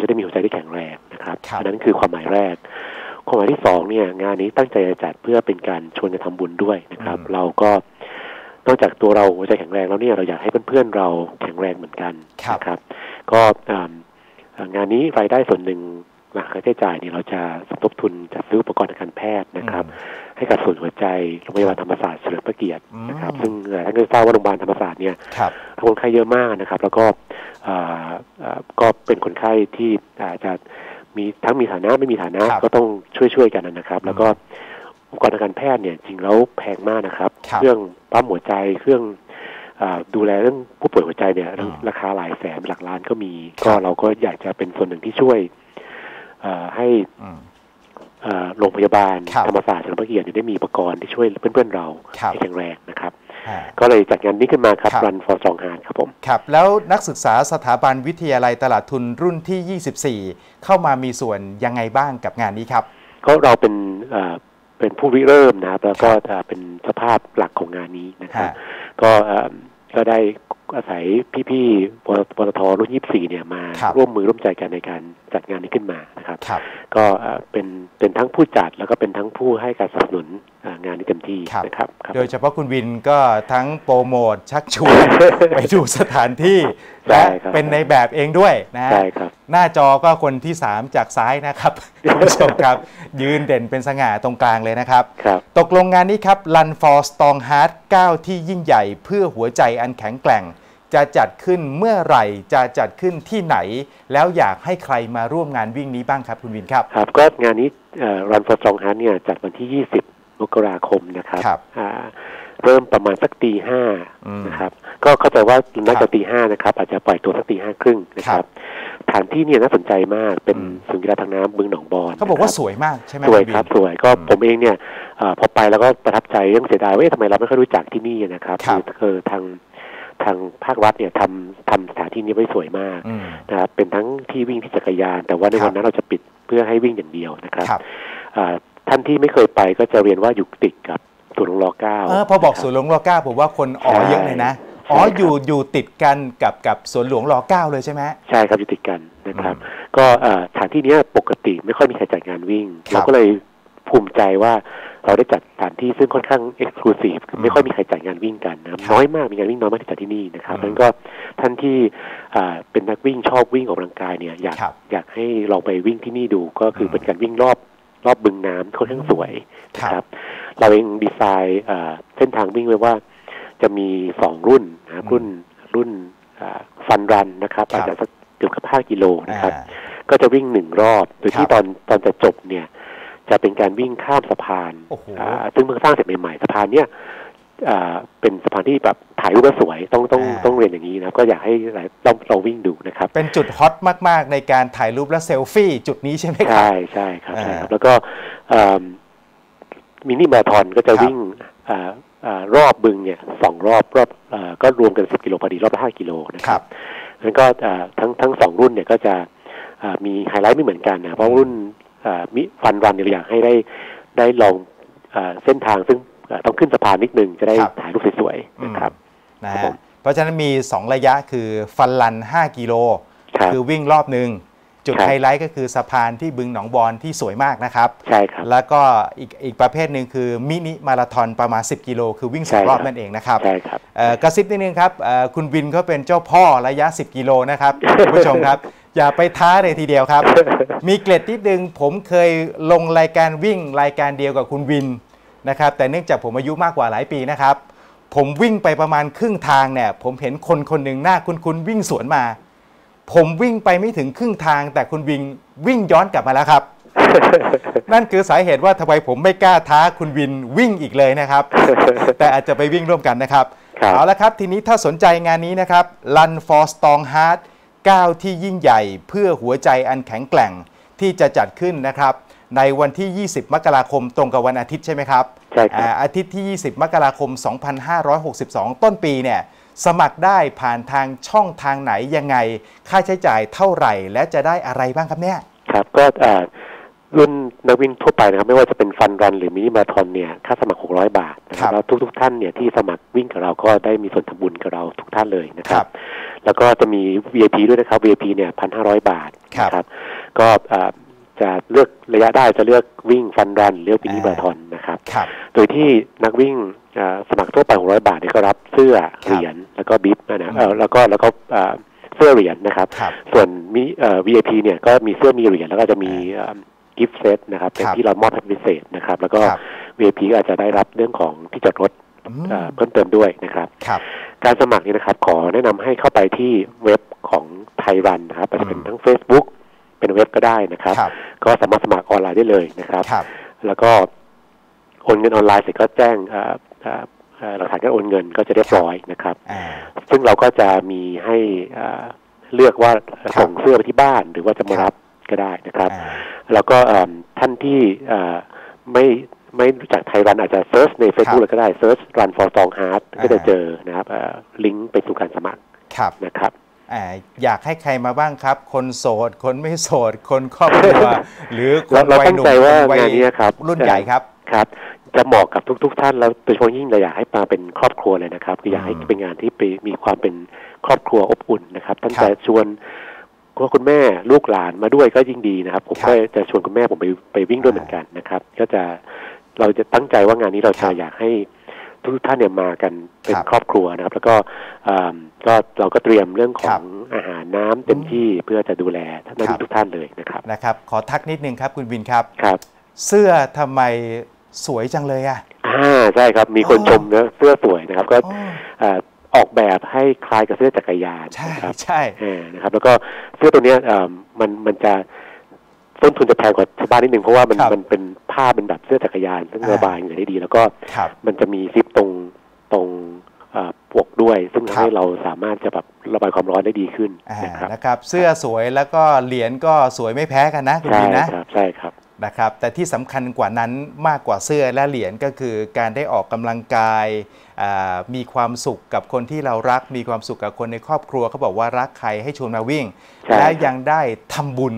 จะได้มีหัวใจที่แข็งแรงนะครับอันนั้นคือความหมายแรกความหมายที่สองเนี่ยงานนี้ตั้งใจจัดเพื่อเป็นการชวนกันทำบุญด้วยนะครับเราก็นอกจากตัวเราหัวใจแข็งแรงแล้วเนี่ยเราอยากให้เพื่อนๆเราแข็งแรงเหมือนกันนะครับก็งานนี้รายได้ส่วนหนึ่ง หาค่าใช้จ่ายเนี่ยเราจะสมทบทุนจัดซื้ออุปกรณ์ทางการแพทย์นะครับให้กับส่วนหัวใจโรงพยาบาลธรรมศาสตร์เฉลิมพระเกียรตินะครับซึ่งท่านก็ทราบว่าโรงพยาบาลธรรมศาสตร์เนี่ยคนไข้เยอะมากนะครับแล้วก็เป็นคนไข้ที่อาจจะมีทั้งมีฐานะไม่มีฐานะก็ต้องช่วยกันนะครับแล้วก็อุปกรณ์ทางการแพทย์เนี่ยจริงแล้วแพงมากนะครับเครื่องปั๊มหัวใจเครื่องดูแลเรื่องผู้ป่วยหัวใจเนี่ยราคาหลายแสนหลักล้านก็มีก็เราก็อยากจะเป็นส่วนหนึ่งที่ช่วยให้โรงพยาบาลธรรมศาสตร์เฉลิมพระเกียรติได้มีอุปกรณ์ที่ช่วยเพื่อนเราให้แข็งแรงนะครับก็เลยจัดงานนี้ขึ้นมาครับรันฟอร์ซองฮานครับผมครับแล้วนักศึกษาสถาบันวิทยาลัยตลาดทุนรุ่นที่24เข้ามามีส่วนยังไงบ้างกับงานนี้ครับก็เราเป็นผู้ริเริ่มนะครับแล้วก็เป็นสภาพหลักของงานนี้นะครับก็ได้อาศัยพี่ๆปตท.รุ่น24เนี่ยมาร่วมมือร่วมใจกันในการจัดงานนี้ขึ้นมานะครับก็เป็นทั้งผู้จัดแล้วก็เป็นทั้งผู้ให้การสนับสนุนงานนี้เต็มที่นะครับโดยเฉพาะคุณวินก็ทั้งโปรโมทชักชวนไปดูสถานที่และเป็นในแบบเองด้วยนะหน้าจอก็คนที่3จากซ้ายนะครับคุณผู้ชมครับยืนเด่นเป็นสง่าตรงกลางเลยนะครับตกลงงานนี้ครับ Run for Strong Heart 9 ที่ยิ่งใหญ่เพื่อหัวใจอันแข็งแกร่งจะจัดขึ้นเมื่อไหร่จะจัดขึ้นที่ไหนแล้วอยากให้ใครมาร่วมงานวิ่งนี้บ้างครับคุณวินครับครับก็งานนี้Run for Strong Heart เนี่ยจัดวันที่20 มกราคมนะครับเริ่มประมาณสักตี 5นะครับก็เข้าใจว่าน่าจะตี 5นะครับอาจจะปล่อยตัวสักตี 5 ครึ่งนะครับฐานที่เนี่ยน่าสนใจมากเป็นศูนย์กีฬาทางน้ำบึงหนองบอนเขาบอกว่าสวยมากใช่ไหมสวยครับสวยก็ผมเองเนี่ยพอไปแล้วก็ประทับใจเรื่องเสียดายว่าทำไมเราไม่ค่อยรู้จักที่นี่นะครับคือทางภาครัฐเนี่ยทำสถานที่นี้ไว้สวยมากนะครับเป็นทั้งที่วิ่งที่จักรยานแต่ว่าในวันนั้นเราจะปิดเพื่อให้วิ่งอย่างเดียวนะครับท่านที่ไม่เคยไปก็จะเรียนว่าอยู่ติดกับสวนหลวงร9พอบอกสวนหลวงร9ผมว่าคนอ๋อเยอะเลยนะอ๋ออยู่ติดกันกับสวนหลวงร9เลยใช่ไหมใช่ครับอยู่ติดกันนะครับก็สถานที่นี้ปกติไม่ค่อยมีใครจัดงานวิ่งเราก็เลยภูมิใจว่าเราได้จัดสถานที่ซึ่งค่อนข้าง exclusive ไม่ค่อยมีใครจัดงานวิ่งกันนะครับน้อยมากมีงานวิ่งน้อยมากที่จัดที่นี่นะครับนั้นก็ท่านที่เป็นนักวิ่งชอบวิ่งออกกำลังกายเนี่ยอยากให้เราไปวิ่งที่นี่ดูก็คือเป็นการวิ่งรอบบึงน้ำค่อนข้างสวยนะครับเราเองดีไซน์เส้นทางวิ่งไว้ว่าจะมี2 รุ่นนะครับรุ่นฟันรันนะครับอาจจะสักเกือบ5 กิโลนะครับก็จะวิ่ง1 รอบโดยที่ตอนจะจบเนี่ยจะเป็นการวิ่งข้ามสะพานซึ่งเพิ่งสร้างเสร็จใหม่ๆสะพานเนี่ยเป็นสะพานที่แบบถ่ายรูปสวยต้องเรียนอย่างนี้นะก็อยากให้เราวิ่งดูนะครับเป็นจุดฮอตมากๆในการถ่ายรูปและเซลฟี่จุดนี้ใช่ไหมครับใช่ครับแล้วก็มินิมาราธอนก็จะวิ่งรอบบึงเนี่ย2 รอบก็รวมกัน10 กิโลพอดีรอบละ5 กิโลนะครับแล้วก็ทั้ง2 รุ่นเนี่ยก็จะมีไฮไลท์ไม่เหมือนกันนะเพราะรุ่นมิฟันรันเนี่ยอยากให้ได้ลองเส้นทางซึ่งต้องขึ้นสะพานนิดนึงจะได้ถ่ายรูปสวยๆนะครับเพราะฉะนั้นมี2 ระยะคือฟันรัน5 กิโลคือวิ่งรอบหนึ่งจุดไฮไลท์ก็คือสะพานที่บึงหนองบอนที่สวยมากนะครับใช่ครับแล้วก็อีกประเภทหนึ่งคือมินิมาราธอนประมาณ10 กิโลคือวิ่ง2 รอบนั่นเองนะครับใช่ครับกระซิบนิดนึงครับคุณวินเขาเป็นเจ้าพ่อระยะ10 กิโลนะครับคุณผู้ชมครับอย่าไปท้าเลยทีเดียวครับมีเกร็ดนิดนึงผมเคยลงรายการวิ่งรายการเดียวกับคุณวินนะครับแต่เนื่องจากผมอายุมากกว่าหลายปีนะครับผมวิ่งไปประมาณครึ่งทางเนี่ยผมเห็นคนหนึ่งหน้าคุณวิ่งสวนมาผมวิ่งไปไม่ถึงครึ่งทางแต่คุณวินวิ่งย้อนกลับมาแล้วครับ นั่นคือสาเหตุว่าทำไมผมไม่กล้าท้าคุณวินวิ่งอีกเลยนะครับ แต่อาจจะไปวิ่งร่วมกันนะครับ เอาละครับทีนี้ถ้าสนใจงานนี้นะครับ Run for Strong Heart 9 ที่ยิ่งใหญ่เพื่อหัวใจอันแข็งแกร่งที่จะจัดขึ้นนะครับในวันที่20 มกราคมตรงกับวันอาทิตย์ใช่ไหมครับใช่ครับอาทิตย์ที่20 มกราคม2562ต้นปีเนี่ยสมัครได้ผ่านทางช่องทางไหนยังไงค่าใช้จ่ายเท่าไหร่และจะได้อะไรบ้างครับเนี่ยครับก็รุ่นนักวิ่งทั่วไปนะครับไม่ว่าจะเป็นฟันรันหรือมินิมาราธอนเนี่ยค่าสมัคร600 บาทนะครับแล้วทุกท่านเนี่ยที่สมัครวิ่งกับเราก็ได้มีส่วนทำบุญกับเราทุกท่านเลยนะครับแล้วก็จะมี VIP ด้วยนะครับ VIP เนี่ย 1,500 บาทนะครับก็จะเลือกระยะได้จะเลือกวิ่งฟันรันเลือกมินิมาราธอนนะครับโดยที่นักวิ่งสมัครทั่วไป600 บาทเนี่ยก็รับเสื้อเหรียญแล้วก็บิ๊บนะแล้วก็ เสื้อเหรียญ นะครับส่วนมีVIP เนี่ยก็มีเสื้อมีเหรียญแล้วก็จะมีกิฟต์เซตนะครับเป็นที่เรามอบพิเศษนะครับแล้วก็ VIP อาจจะได้รับเรื่องของที่จอดรถเพิ่มเติมด้วยนะครับการสมัครนี้นะครับขอแนะนำให้เข้าไปที่เว็บของไทยรันนะครับอาจจะเป็นทั้ง Facebook เป็นเว็บก็ได้นะครับก็สามารถสมัครออนไลน์ได้เลยนะครับแล้วก็โอนเงินออนไลน์เสร็จก็แจ้งหลักฐานการโอนเงินก็จะเรียบร้อยนะครับซึ่งเราก็จะมีให้เลือกว่าส่งเสื้อไปที่บ้านหรือว่าจะมารับก็ได้นะครับแล้วก็ท่านที่ไม่รู้จักไทยรันอาจจะเซิร์ชใน Facebook เลยก็ได้เซิร์ช Run for Song Heart ก็จะเจอนะครับลิงก์ไปสู่การสมัครนะครับอยากให้ใครมาบ้างครับคนโสดคนไม่โสดคนครอบครัวหรือคนวัยหนุ่มวัยรุ่นใหญ่ครับครับจะเหมาะกับทุกท่านแล้วโดยเฉพาะยิ่งเราอยากให้มาเป็นครอบครัวเลยนะครับคืออยากให้เป็นงานที่มีความเป็นครอบครัวอบอุ่นนะครับท่านจะชวนคุณแม่ลูกหลานมาด้วยก็ยิ่งดีนะครับผมก็จะชวนคุณแม่ผมไปวิ่งด้วยเหมือนกันนะครับก็จะเราจะตั้งใจว่างานนี้เราจะอยากให้ทุกท่านเนี่ยมากันเป็นครอบครัวนะครับแล้วก็เราก็เตรียมเรื่องของอาหารน้ำเต็มที่เพื่อจะดูแลทุกท่านเลยนะครับขอทักนิดนึงครับคุณวินครับเสื้อทำไมสวยจังเลยอ่ะใช่ครับมีคนชมนะเสื้อสวยนะครับก็ออกแบบให้คล้ายกับเสื้อจักรยานนะครับใช่นะครับแล้วก็เสื้อตัวนี้มันจะต้นทุนจะแพงกว่าชาวบ้านนิดนึงเพราะว่ามันเป็นผ้าเป็นแบบเสื้อจักรยานซึ่งระบายอย่างได้ดีแล้วก็มันจะมีซิปตรงปกด้วยซึ่งทำให้เราสามารถจะแบบระบายความร้อนได้ดีขึ้นนะครับเสื้อสวยแล้วก็เหรียญก็สวยไม่แพ้กันนะคุณดีนะใช่ครับนะครับแต่ที่สำคัญกว่านั้นมากกว่าเสื้อและเหรียญก็คือการได้ออกกำลังกายมีความสุขกับคนที่เรารักมีความสุขกับคนในครอบครัวเขาบอกว่ารักใครให้ชวนมาวิ่งและยังได้ทำบุญ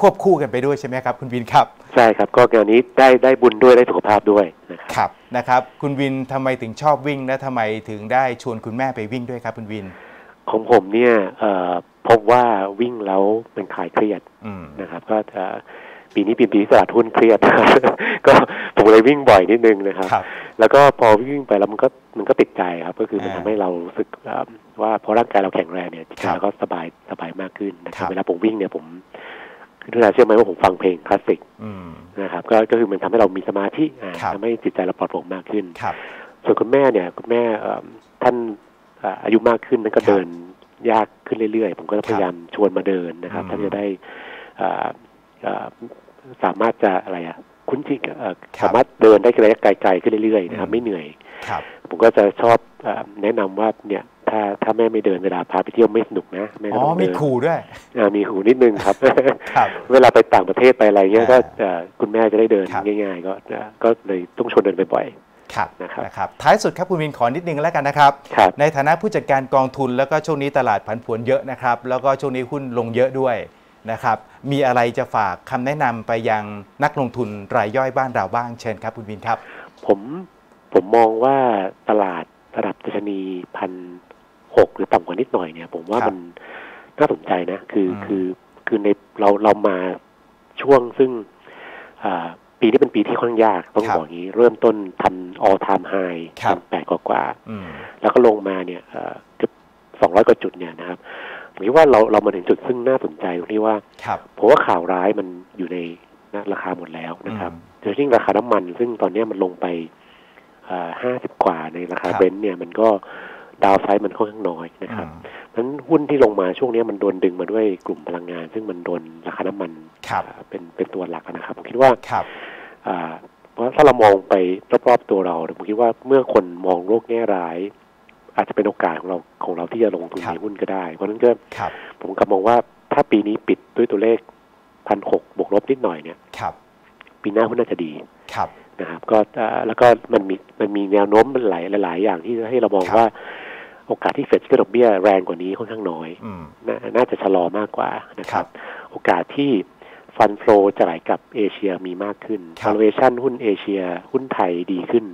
ควบคู่กันไปด้วยใช่ไหมครับคุณวินครับใช่ครับก็งานนี้ได้บุญด้วยได้สุขภาพด้วยนะครับคุณวินทำไมถึงชอบวิ่งและทำไมถึงได้ชวนคุณแม่ไปวิ่งด้วยครับคุณวินของผมเนี่ยพบว่าวิ่งแล้วมันคลายเครียดนะครับก็ปีนี้ปีที่ตลาดหุ้นเครียดก็ผมเลยวิ่งบ่อยนิดนึงนะครับแล้วก็พอวิ่งไปแล้วมันก็ติดใจครับก็คือมันทำให้เรารู้สึกว่าพอร่างกายเราแข็งแรงเนี่ยจิตใจเราก็สบายมากขึ้นนะครับเวลาผมวิ่งเนี่ยผมทุกท่านเชื่อไหมว่าผมฟังเพลงคลาสสิกนะครับก็คือมันทำให้เรามีสมาธิทำให้จิตใจเราปลอดโปร่งมากขึ้นส่วนคุณแม่เนี่ยคุณแม่ท่านอายุมากขึ้นนั้นก็เดินยากขึ้นเรื่อยๆผมก็พยายามชวนมาเดินนะครับท่านจะได้สามารถจะอะไรคุ้นชินสามารถเดินได้ระยะไกลๆขึ้นเรื่อยๆนะครับไม่เหนื่อยผมก็จะชอบแนะนำว่าเนี่ยถ้าแม่ไม่เดินเวลาพาไปเที่ยวไม่สนุกนะแม่ก็ต้องเดินมีขู่ด้วยมีขู่นิดนึงครับเวลาไปต่างประเทศไปอะไรเงี้ยก็คุณแม่จะได้เดินง่ายๆก็เลยต้องชวนเดินบ่อยๆนะครับท้ายสุดครับคุณวินขอนิดนึงแล้วกันนะครับในฐานะผู้จัดการกองทุนแล้วก็ช่วงนี้ตลาดผันผวนเยอะนะครับแล้วก็ช่วงนี้หุ้นลงเยอะด้วยนะครับมีอะไรจะฝากคำแนะนำไปยังนักลงทุนรายย่อยบ้านเราบ้างเชิญครับคุณวินครับผมมองว่าตลาดระดับดัชนี1,600หรือต่ำกว่านิดหน่อยเนี่ยผมว่ามันน่าสนใจนะคือในเรามาช่วงซึ่งปีนี้เป็นปีที่ค่อนข้างยากต้องบอกอย่างนี้เริ่มต้นทำ all time high 8 กว่าแล้วก็ลงมาเนี่ยเกือบ200 กว่าจุดเนี่ยนะครับผมคิดว่าเรามาถึงจุดซึ่งน่าสนใจตรงที่ว่าผมว่าข่าวร้ายมันอยู่ในราคาหมดแล้วนะครับโดยเฉพาะราคาน้ำมันซึ่งตอนนี้มันลงไป50 กว่าในราคาเบรนท์เนี่ยมันก็ดาวไซด์มันค่อนข้างน้อยนะครับนั้นหุ้นที่ลงมาช่วงนี้มันโดนดึงมาด้วยกลุ่มพลังงานซึ่งมันโดนราคาน้ำมันเป็นตัวหลักนะครับผมคิดว่าถ้าเรามองไปรอบๆตัวเราผมคิดว่าเมื่อคนมองโลกแง่ร้ายอาจจะเป็นโอกาสของเราที่จะลงทุนในหุ้นก็ได้เพราะนั้นก็ผมกลับมองว่าถ้าปีนี้ปิดด้วยตัวเลข 1,600 บวกลบนิดหน่อยเนี่ยปีหน้าหุ้นน่าจะดีนะครับก็แล้วก็มันมีแนวโน้มหลายอย่างที่ให้เรามองว่าโอกาสที่เฟดจะขึ้นดอกเบี้ยแรงกว่านี้ค่อนข้างน้อยน่าจะชะลอมากกว่านะครับโอกาสที่ฟันโฟจะไหลกับเอเชียมีมากขึ้น valuation หุ้นเอเชียหุ้นไทยดีขึ้น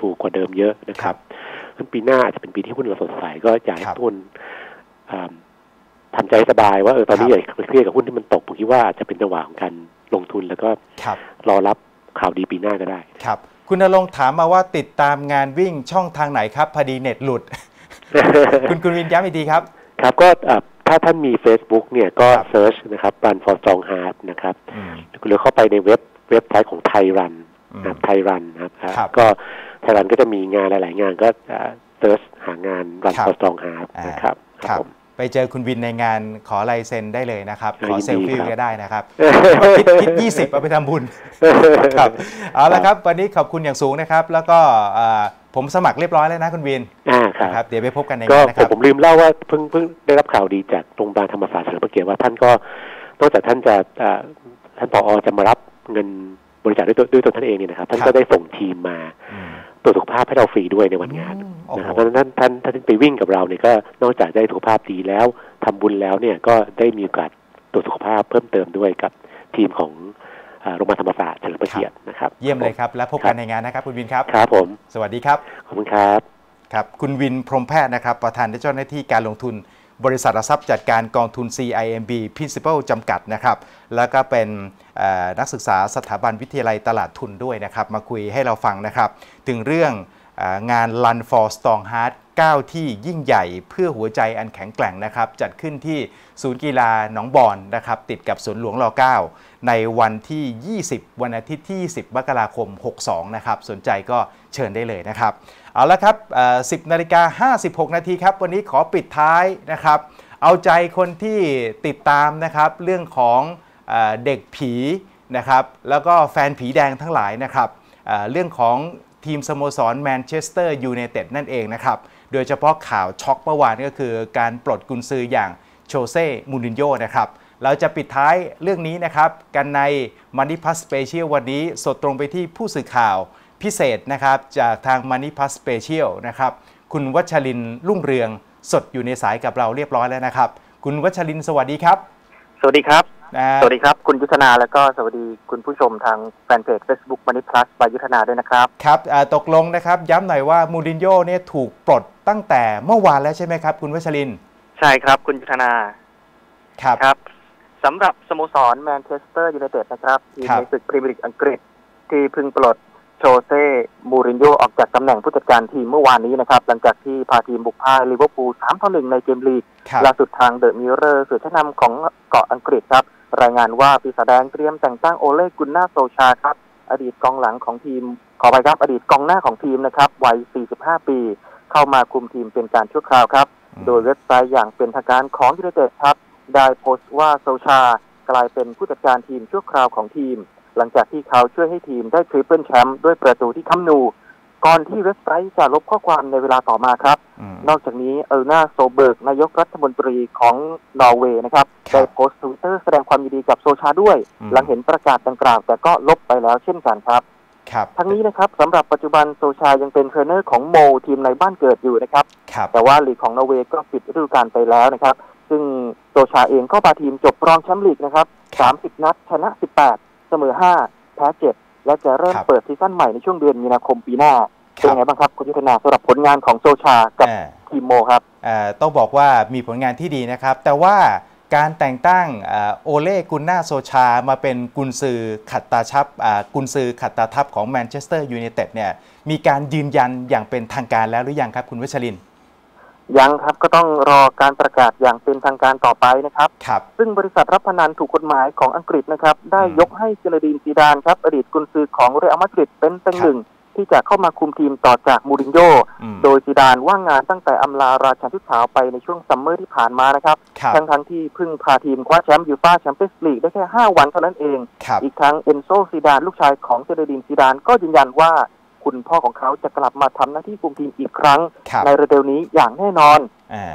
ถูกกว่าเดิมเยอะนะครับนั้นปีหน้าอาจจะเป็นปีที่หุ้นเราสดใสก็อยากให้ทุนทำใจสบายว่าตอนนี้อย่าไปเครียดกับหุ้นที่มันตกผมคิดว่าจะเป็นจังหวะของการลงทุนแล้วก็รอรับข่าวดีปีหน้าก็ได้ครับคุณณรงค์ถามมาว่าติดตามงานวิ่งช่องทางไหนครับพอดีเน็ตหลุดคุณวินย้ำอีกทีครับ ครับก็ถ้าท่านมี Facebook เนี่ยก็เซิร์ชนะครับรัน for strong heart นะครับหรือเข้าไปในเว็บไซต์ของไทยรันนะไทยรันนะครับก็ไทยรันก็จะมีงานหลายๆงานก็เซิร์ชหางานรัน for strong heart นะครับครับไปเจอคุณวินในงานขอลายเซ็นได้เลยนะครับขอเซลฟี่ก็ได้นะครับคิด20เอาไปทำบุญครับเอาละครับวันนี้ขอบคุณอย่างสูงนะครับแล้วก็ผมสมัครเรียบร้อยแล้วนะคุณวินครับเดี๋ยวไปพบกันในงานนะครับผมลืมเล่าว่าเพิ่งได้รับข่าวดีจากโรงพยาบาลธรรมศาสตร์เฉลิมพระเกียรติว่าท่านก็นอกจากท่านจะผอ.จะมารับเงินบริจาคด้วยตนท่านเองเนี่ยนะครับท่านก็ได้ส่งทีมมาตรวจสุขภาพให้เราฟรีด้วยในวันงานนะครับเพราะฉะนั้นท่านไปวิ่งกับเราเนี่ยก็นอกจากได้สุขภาพดีแล้วทำบุญแล้วเนี่ยก็ได้มีโอกาสตรวจสุขภาพเพิ่มเติมด้วยกับทีมของโรงพยาบาลธรรมศาสตร์เฉลิมพระเกียรตินะครับเยี่ยมเลยครับและพบกันในงานนะครับคุณวินครับครับผมสวัสดีครับขอบคุณครับครับคุณวินพรหมแพทย์นะครับประธานเจ้าหน้าที่การลงทุนบริษัทหลักทรัพย์จัดการกองทุน CIMB Principal จำกัดนะครับแล้วก็เป็นนักศึกษาสถาบันวิทยาลัยตลาดทุนด้วยนะครับมาคุยให้เราฟังนะครับถึงเรื่องงาน Run for Strong Heart 9 ที่ยิ่งใหญ่เพื่อหัวใจอันแข็งแกร่งนะครับจัดขึ้นที่ศูนย์กีฬาหนองบอนนะครับติดกับสวนหลวงร9ในวันที่20วันอาทิตย์ที่20มกราคม62นะครับสนใจก็เชิญได้เลยนะครับเอาละครับ 10:56 นาทีครับวันนี้ขอปิดท้ายนะครับเอาใจคนที่ติดตามนะครับเรื่องของเด็กผีนะครับแล้วก็แฟนผีแดงทั้งหลายนะครับเรื่องของทีมสโมสรแมนเชสเตอร์ยูไนเต็ดนั่นเองนะครับโดยเฉพาะข่าวช็อกเมื่อวานก็คือการปลดกุนซืออย่างโชเซ่มูรินโญ่นะครับเราจะปิดท้ายเรื่องนี้นะครับกันใน Money Plus Special วันนี้สดตรงไปที่ผู้สื่อข่าวพิเศษนะครับจากทาง Money Plus Special นะครับคุณวัชรินทร์รุ่งเรืองสดอยู่ในสายกับเราเรียบร้อยแล้วนะครับคุณวัชรินทร์สวัสดีครับสวัสดีครับสวัสดีครับคุณยุทธนาแล้วก็สวัสดีคุณผู้ชมทางแฟนเพจ Facebook Money Plus บายยุทธนาด้วยนะครับครับตกลงนะครับย้ำหน่อยว่ามูรินโญ่เนี่ยถูกปลดตั้งแต่เมื่อวานแล้วใช่ไหมครับคุณวัชรินทร์ใช่ครับคุณยุทธนาครับสำหรับสโมสรแมนเชสเตอร์ยูไนเต็ดนะครับทีมในศึกพรีเมียร์ลีกอังกฤษที่เพิ่งปลดโชเซ่มูรินโญ่ออกจากตำแหน่งผู้จัดการทีมเมื่อวานนี้นะครับหลังจากที่พาทีมบุกพ่ายลิเวอร์พูล 3-1 ในเกมลีกล่าสุดทางเดอะมิเรอร์สื่อชั้นนำของเกาะอังกฤษครับรายงานว่าปีศาจแดงเตรียมแต่งตั้งโอเล่กุนนาร์โซชาครับอดีตกองหน้าของทีมนะครับวัย 45 ปีเข้ามาคุมทีมเป็นการชั่วคราวครับโดยเว็บไซต์อย่างเป็นทางการของยูไนเต็ดครับได้โพสต์ว่าโซชากลายเป็นผู้จัดการทีมชั่วคราวของทีมหลังจากที่เขาช่วยให้ทีมได้ทริปเปิลแชมป์ด้วยประตูที่ค้ำนูก่อนที่เว็บไซต์จะลบข้อความในเวลาต่อมาครับนอกจากนี้เอลนาโซเบิร์กนายกรัฐมนตรีของนอร์เวย์นะครับได้โพสต์ทวิตเตอร์แสดงความยินดีกับโซชาด้วยหลังเห็นประกาศดังกล่าวแต่ก็ลบไปแล้วเช่นกันครับทั้งนี้นะครับสำหรับปัจจุบันโซชายังเป็นเทรนเนอร์ของโมทีมในบ้านเกิดอยู่นะครับแต่ว่าลีกของนอร์เวย์ก็ปิดฤดูกาลไปแล้วนะครับซึ่งโซชาเองก็พาทีมจบรองแชมป์ลีกนะครับ30 นัดชนะ 18เสมอ 5 แพ้ 7 และจะเริ่มเปิดซีซั่นใหม่ในช่วงเดือนมีนาคมปีหน้าเป็นไงบ้างครับคุณยุทธนาสำหรับผลงานของโซชากับทีมโมครับต้องบอกว่ามีผลงานที่ดีนะครับแต่ว่าการแต่งตั้งโอเล่กุนนาร์โซชามาเป็นกุนซือขัดตาทัพของแมนเชสเตอร์ยูไนเต็ดเนี่ยมีการยืนยันอย่างเป็นทางการแล้วหรือยังครับคุณวัชรินทร์ยังครับก็ต้องรอการประกาศอย่างเป็นทางการต่อไปนะครับซึ่งบริษัทรับพนันถูกกฎหมายของอังกฤษนะครับได้ยกให้เจเนดินซีดานครับอดีตกุนซือของเรอัลมาดริดเป็นตำแหน่งที่จะเข้ามาคุมทีมต่อจากมูรินโญ่โดยซีดานว่างงานตั้งแต่อำลาราชาธิปไตยไปในช่วงซัมเมอร์ที่ผ่านมานะครับทั้งที่เพิ่งพาทีมคว้าแชมป์ยูฟ่าแชมเปี้ยนส์ลีกได้แค่5วันเท่านั้นเองอีกทั้งเอนโซซีดานลูกชายของเจเนดินซีดานก็ยืนยันว่าคุณพ่อของเขาจะกลับมาทำหน้าที่คุมทีมอีกครั้งในฤดูนี้อย่างแน่นอน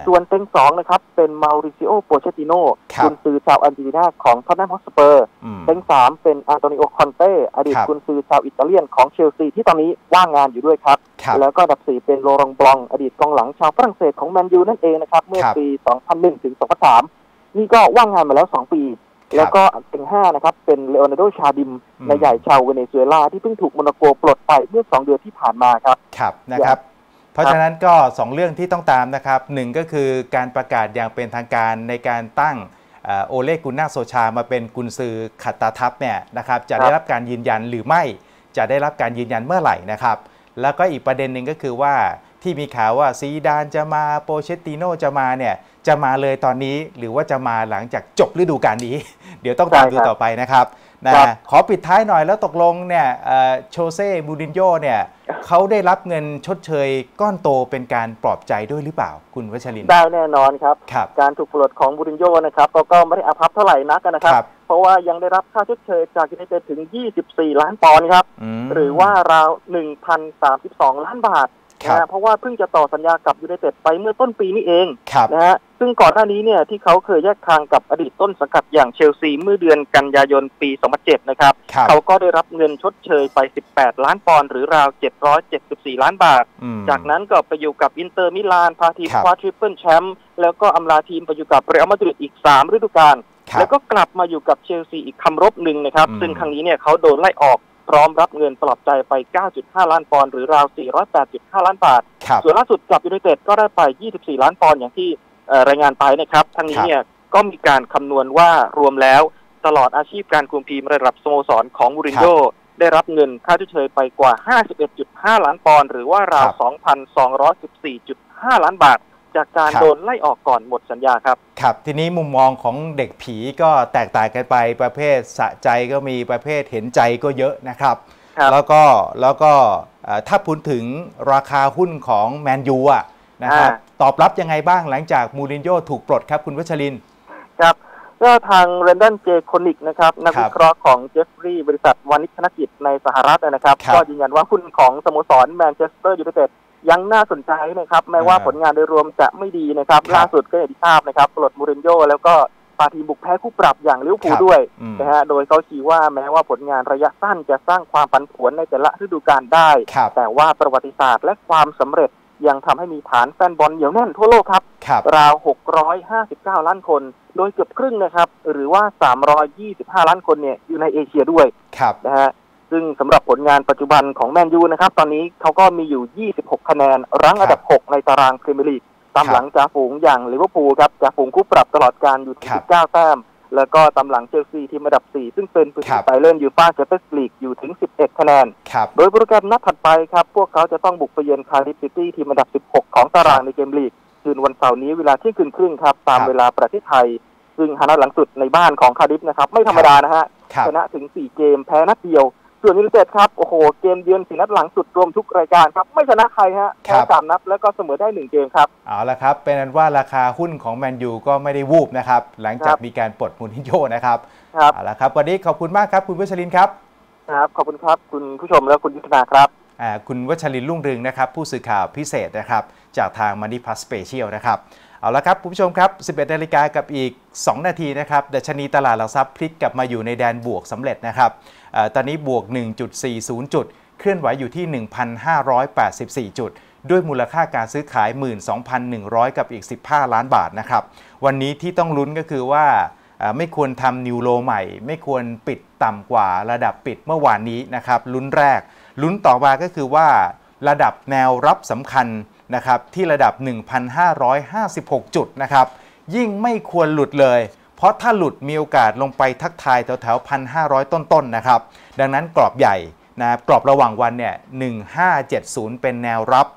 ส่วนเต็งสองนะครับเป็นมาริซิโอ โปเชติโน่กุนซือชาวอาร์เจนตินาของท็อตแนมฮอตสเปอร์เต็งสามเป็นอันโตนิโอ คอนเต้อดีตกุนซือชาวอิตาเลียนของเชลซีที่ตอนนี้ว่างงานอยู่ด้วยครับแล้วก็อันดับ4เป็นโลรองบลองอดีตกองหลังชาวฝรั่งเศสของแมนยูนั่นเองนะครับเมื่อปี 2001 ถึง 2003 นี่ก็ว่างงานมาแล้ว2 ปีแล้วก็เต็ง5นะครับเป็นเลโอนาร์โด ชาดิมนายใหญ่ชาวเวเนซุเอลาที่เพิ่งถูกโมนาโกปลดไปเมื่อ2 เดือนที่ผ่านมาครับนะครับเพราะฉะนั้นก็2เรื่องที่ต้องตามนะครับ1ก็คือการประกาศอย่างเป็นทางการในการตั้งโอเล่กุนนาร์โซชามาเป็นกุนซือขัดตาทัพเนี่ยนะครับจะได้รับการยืนยันหรือไม่จะได้รับการยืนยันเมื่อไหร่นะครับแล้วก็อีกประเด็นหนึ่งก็คือว่า ที่มีข่าวว่าซีดานจะมาโปเชตติโน่จะมาเนี่ยจะมาเลยตอนนี้หรือว่าจะมาหลังจากจบฤดูกาลนี้ เดี๋ยวต้องตามดูต่อไปนะครับนะขอปิดท้ายหน่อยแล้วตกลงเนี่ยโชเซ่มูรินโญ่เนี่ยเขาได้รับเงินชดเชยก้อนโตเป็นการปลอบใจด้วยหรือเปล่าคุณวัชรินทร์ได้แน่นอนครับการถูกปลดของมูรินโญ่นะครับก็ไม่ได้อาภัพเท่าไหร่นักนะครับเพราะว่ายังได้รับค่าชดเชยจากยูไนเต็ดถึง24ล้านปอนด์ครับหรือว่าราว 1,032 ล้านบาทนะเพราะว่าเพิ่งจะต่อสัญญากับยูไนเต็ดไปเมื่อต้นปีนี้เองนะฮะซึ่งก่อนหน้านี้เนี่ยที่เขาเคยแยกทางกับอดีตต้นสังกัดอย่างเชลซีเมื่อเดือนกันยายนปี2007นะครับเขาก็ได้รับเงินชดเชยไป18ล้านปอนด์หรือราว774ล้านบาทจากนั้นก็ไปอยู่กับอินเตอร์มิลานพาทีมคว้าทริปเปิลแชมป์แล้วก็อำลาทีมไปอยู่กับเรอัลมาดริดอีก3ฤดูกาลแล้วก็กลับมาอยู่กับเชลซีอีกคำรบหนึ่งนะครับซึ่งครั้งนี้เนี่ยเขาโดนไล่ออกพร้อมรับเงินปลอบใจไป 9.5 ล้านปอนด์หรือราว 408.5 ล้านบาทส่วนล่าสุดกับยูไนเต็ดก็ได้ไป24ล้านปอนด์อย่างที่รายงานไปนะครับทั้งนี้เนี่ยก็มีการคำนวณว่ารวมแล้วตลอดอาชีพการคุมทีมระดับสโมสรของมูรินโญ่ได้รับเงินค่าชดเชยไปกว่า 51.5 ล้านปอนด์หรือว่าราว 2,214.5 ล้านบาทจากการโดนไล่ออกก่อนหมดสัญญาครับครับทีนี้มุมมองของเด็กผีก็แตกต่างกันไปประเภทสะใจก็มีประเภทเห็นใจก็เยอะนะครับแล้วก็ถ้าพูดถึงราคาหุ้นของแมนยูอ่ะนะครับตอบรับยังไงบ้างหลังจากมูรินโญ่ถูกปลดครับคุณวัชรินครับก็ทางเรนดอนเจคอนิกนะครับนักวิเคราะห์ของเจฟฟรีย์บริษัทวานิชธนกิจในสหรัฐนะครับก็ยืนยันว่าหุ้นของสโมสรแมนเชสเตอร์ยูไนเต็ดยังน่าสนใจนะครับแม้ว่าผลงานโดยรวมจะไม่ดีนะครับล่าสุดก็อย่างที่ทราบนะครับปลดมูรินโญ่แล้วก็พาทีมบุกแพ้คู่ปรับอย่างลิเวอร์พูลด้วยนะฮะโดยเขาชี้ว่าแม้ว่าผลงานระยะสั้นจะสร้างความผันผวนในแต่ละฤดูกาลได้แต่ว่าประวัติศาสตร์และความสำเร็จยังทำให้มีฐานแฟนบอลเหนียวแน่นทั่วโลกครับราว659ล้านคนโดยเกือบครึ่งนะครับหรือว่า325ล้านคนเนี่ยอยู่ในเอเชียด้วยนะฮะซึ่งสำหรับผลงานปัจจุบันของแมนยูนะครับตอนนี้เขาก็มีอยู่26คะแนนรั้งอันดับ6ในตารางพรีเมียร์ลีกตามหลังจ่าฝูงอย่างลิเวอร์พูลครับจ่าฝูงคู่ปรับตลอดการอยู่ที่19แต้มแล้วก็ตามหลังเชลซีทีมอันดับ4ซึ่งเป็นผู้ที่ไปเล่นยูฟ่าแชมเปี้ยนส์ลีกอยู่ถึง11คะแนนโดยโปรแกรมนัดถัดไปครับพวกเขาจะต้องบุกไปเยือนคาริฟซิตี้ทีมอันดับ16ของตารางในเกมลีกคืนวันเสาร์นี้เวลาเที่ยงคืนครึ่งครับตามเวลาประเทศไทยซึ่งนัดหลังสุดในบ้านของคาริฟนะครับไม่ธรรมดานะฮะชนะถึง4เกมแพ้นัดเดียวส่วนยูไนเต็ดครับโอ้โหเกมเยือน4นัดหลังสุดรวมทุกรายการครับไม่ชนะใครฮะแพ้3นัดแล้วก็เสมอได้1เกมครับเอาละครับเป็นอันว่าราคาหุ้นของแมนยูก็ไม่ได้วูบนะครับหลังจากมีการปลดมูรินโญ่นะครับเอาละครับวันนี้ขอบคุณมากครับคุณวัชรินทร์ครับครับขอบคุณครับคุณผู้ชมและคุณยุทธนาครับคุณวัชรินทร์รุ่งเรืองนะครับผู้สื่อข่าวพิเศษนะครับจากทาง Money Plus Special นะครับเอาละครับคุณผู้ชมครับ 11 นาฬิกากับอีก2นาทีนะครับดัชนีตลาดหลักทรัพย์พลิกกลับมาอยู่ในแดนบวกสำเร็จนะครับตอนนี้บวก 1.40 จุดเคลื่อนไหวอยู่ที่ 1,584 จุดด้วยมูลค่าการซื้อขาย 12,100 กับอีก15ล้านบาทนะครับวันนี้ที่ต้องลุ้นก็คือว่าไม่ควรทำนิวโลใหม่ไม่ควรปิดต่ำกว่าระดับปิดเมื่อวานนี้นะครับลุ้นแรกลุ้นต่อมาก็คือว่าระดับแนวรับสำคัญนะครับที่ระดับ 1,556 จุดนะครับยิ่งไม่ควรหลุดเลยเพราะถ้าหลุดมีโอกาสลงไปทักทายแถวๆ 1,500 ต้นๆนะครับดังนั้นกรอบใหญ่นะกรอบระหว่างวันเนี่ย 1,570 เป็นแนวรับ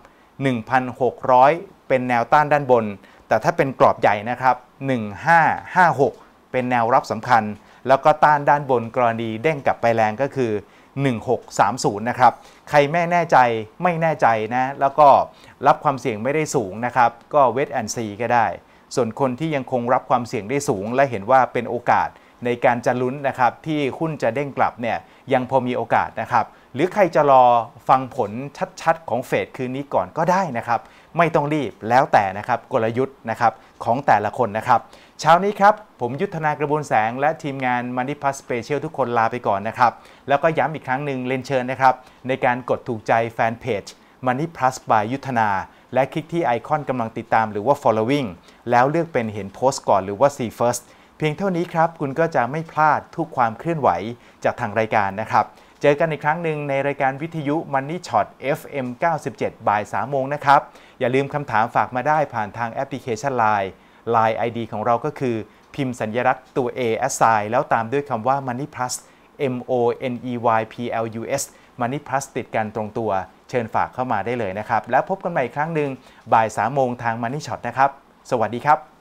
1,600 เป็นแนวต้านด้านบนแต่ถ้าเป็นกรอบใหญ่นะครับ 1,556 เป็นแนวรับสำคัญแล้วก็ต้านด้านบนกรณีเด้งกลับไปแรงก็คือ1630นะครับใครไม่แน่ใจนะแล้วก็รับความเสี่ยงไม่ได้สูงนะครับก็เวทแอนด์ซีก็ได้ส่วนคนที่ยังคงรับความเสี่ยงได้สูงและเห็นว่าเป็นโอกาสในการจะลุ้นนะครับที่หุ้นจะเด้งกลับเนี่ยยังพอมีโอกาสนะครับหรือใครจะรอฟังผลชัดๆของเฟดคืนนี้ก่อนก็ได้นะครับไม่ต้องรีบแล้วแต่นะครับกลยุทธ์นะครับของแต่ละคนนะครับเช้านี้ครับผมยุทธนากระบวนแสงและทีมงาน Money Plus Special ทุกคนลาไปก่อนนะครับแล้วก็ย้ำอีกครั้งหนึ่งเรียนเชิญนะครับในการกดถูกใจแฟนเพจ Money Plus by ยุทธนาและคลิกที่ไอคอนกำลังติดตามหรือว่า following แล้วเลือกเป็นเห็นโพสต์ก่อนหรือว่า see first เพียงเท่านี้ครับคุณก็จะไม่พลาดทุกความเคลื่อนไหวจากทางรายการนะครับเจอกันอีกครั้งหนึ่งในรายการวิทยุ Money Shot FM 97 บ่าย 3 โมงนะครับอย่าลืมคำถามฝากมาได้ผ่านทางแอปพลิเคชัน Line ID ของเราก็คือพิมพ์สัญลักษณ์ตัว A assign แล้วตามด้วยคำว่า Money Plus M O N E Y P L U S Money Plus ติดกันตรงตัว เชิญฝากเข้ามาได้เลยนะครับแล้วพบกันใหม่อีกครั้งหนึ่งบ่าย 3 โมงทาง Money Shot นะครับสวัสดีครับ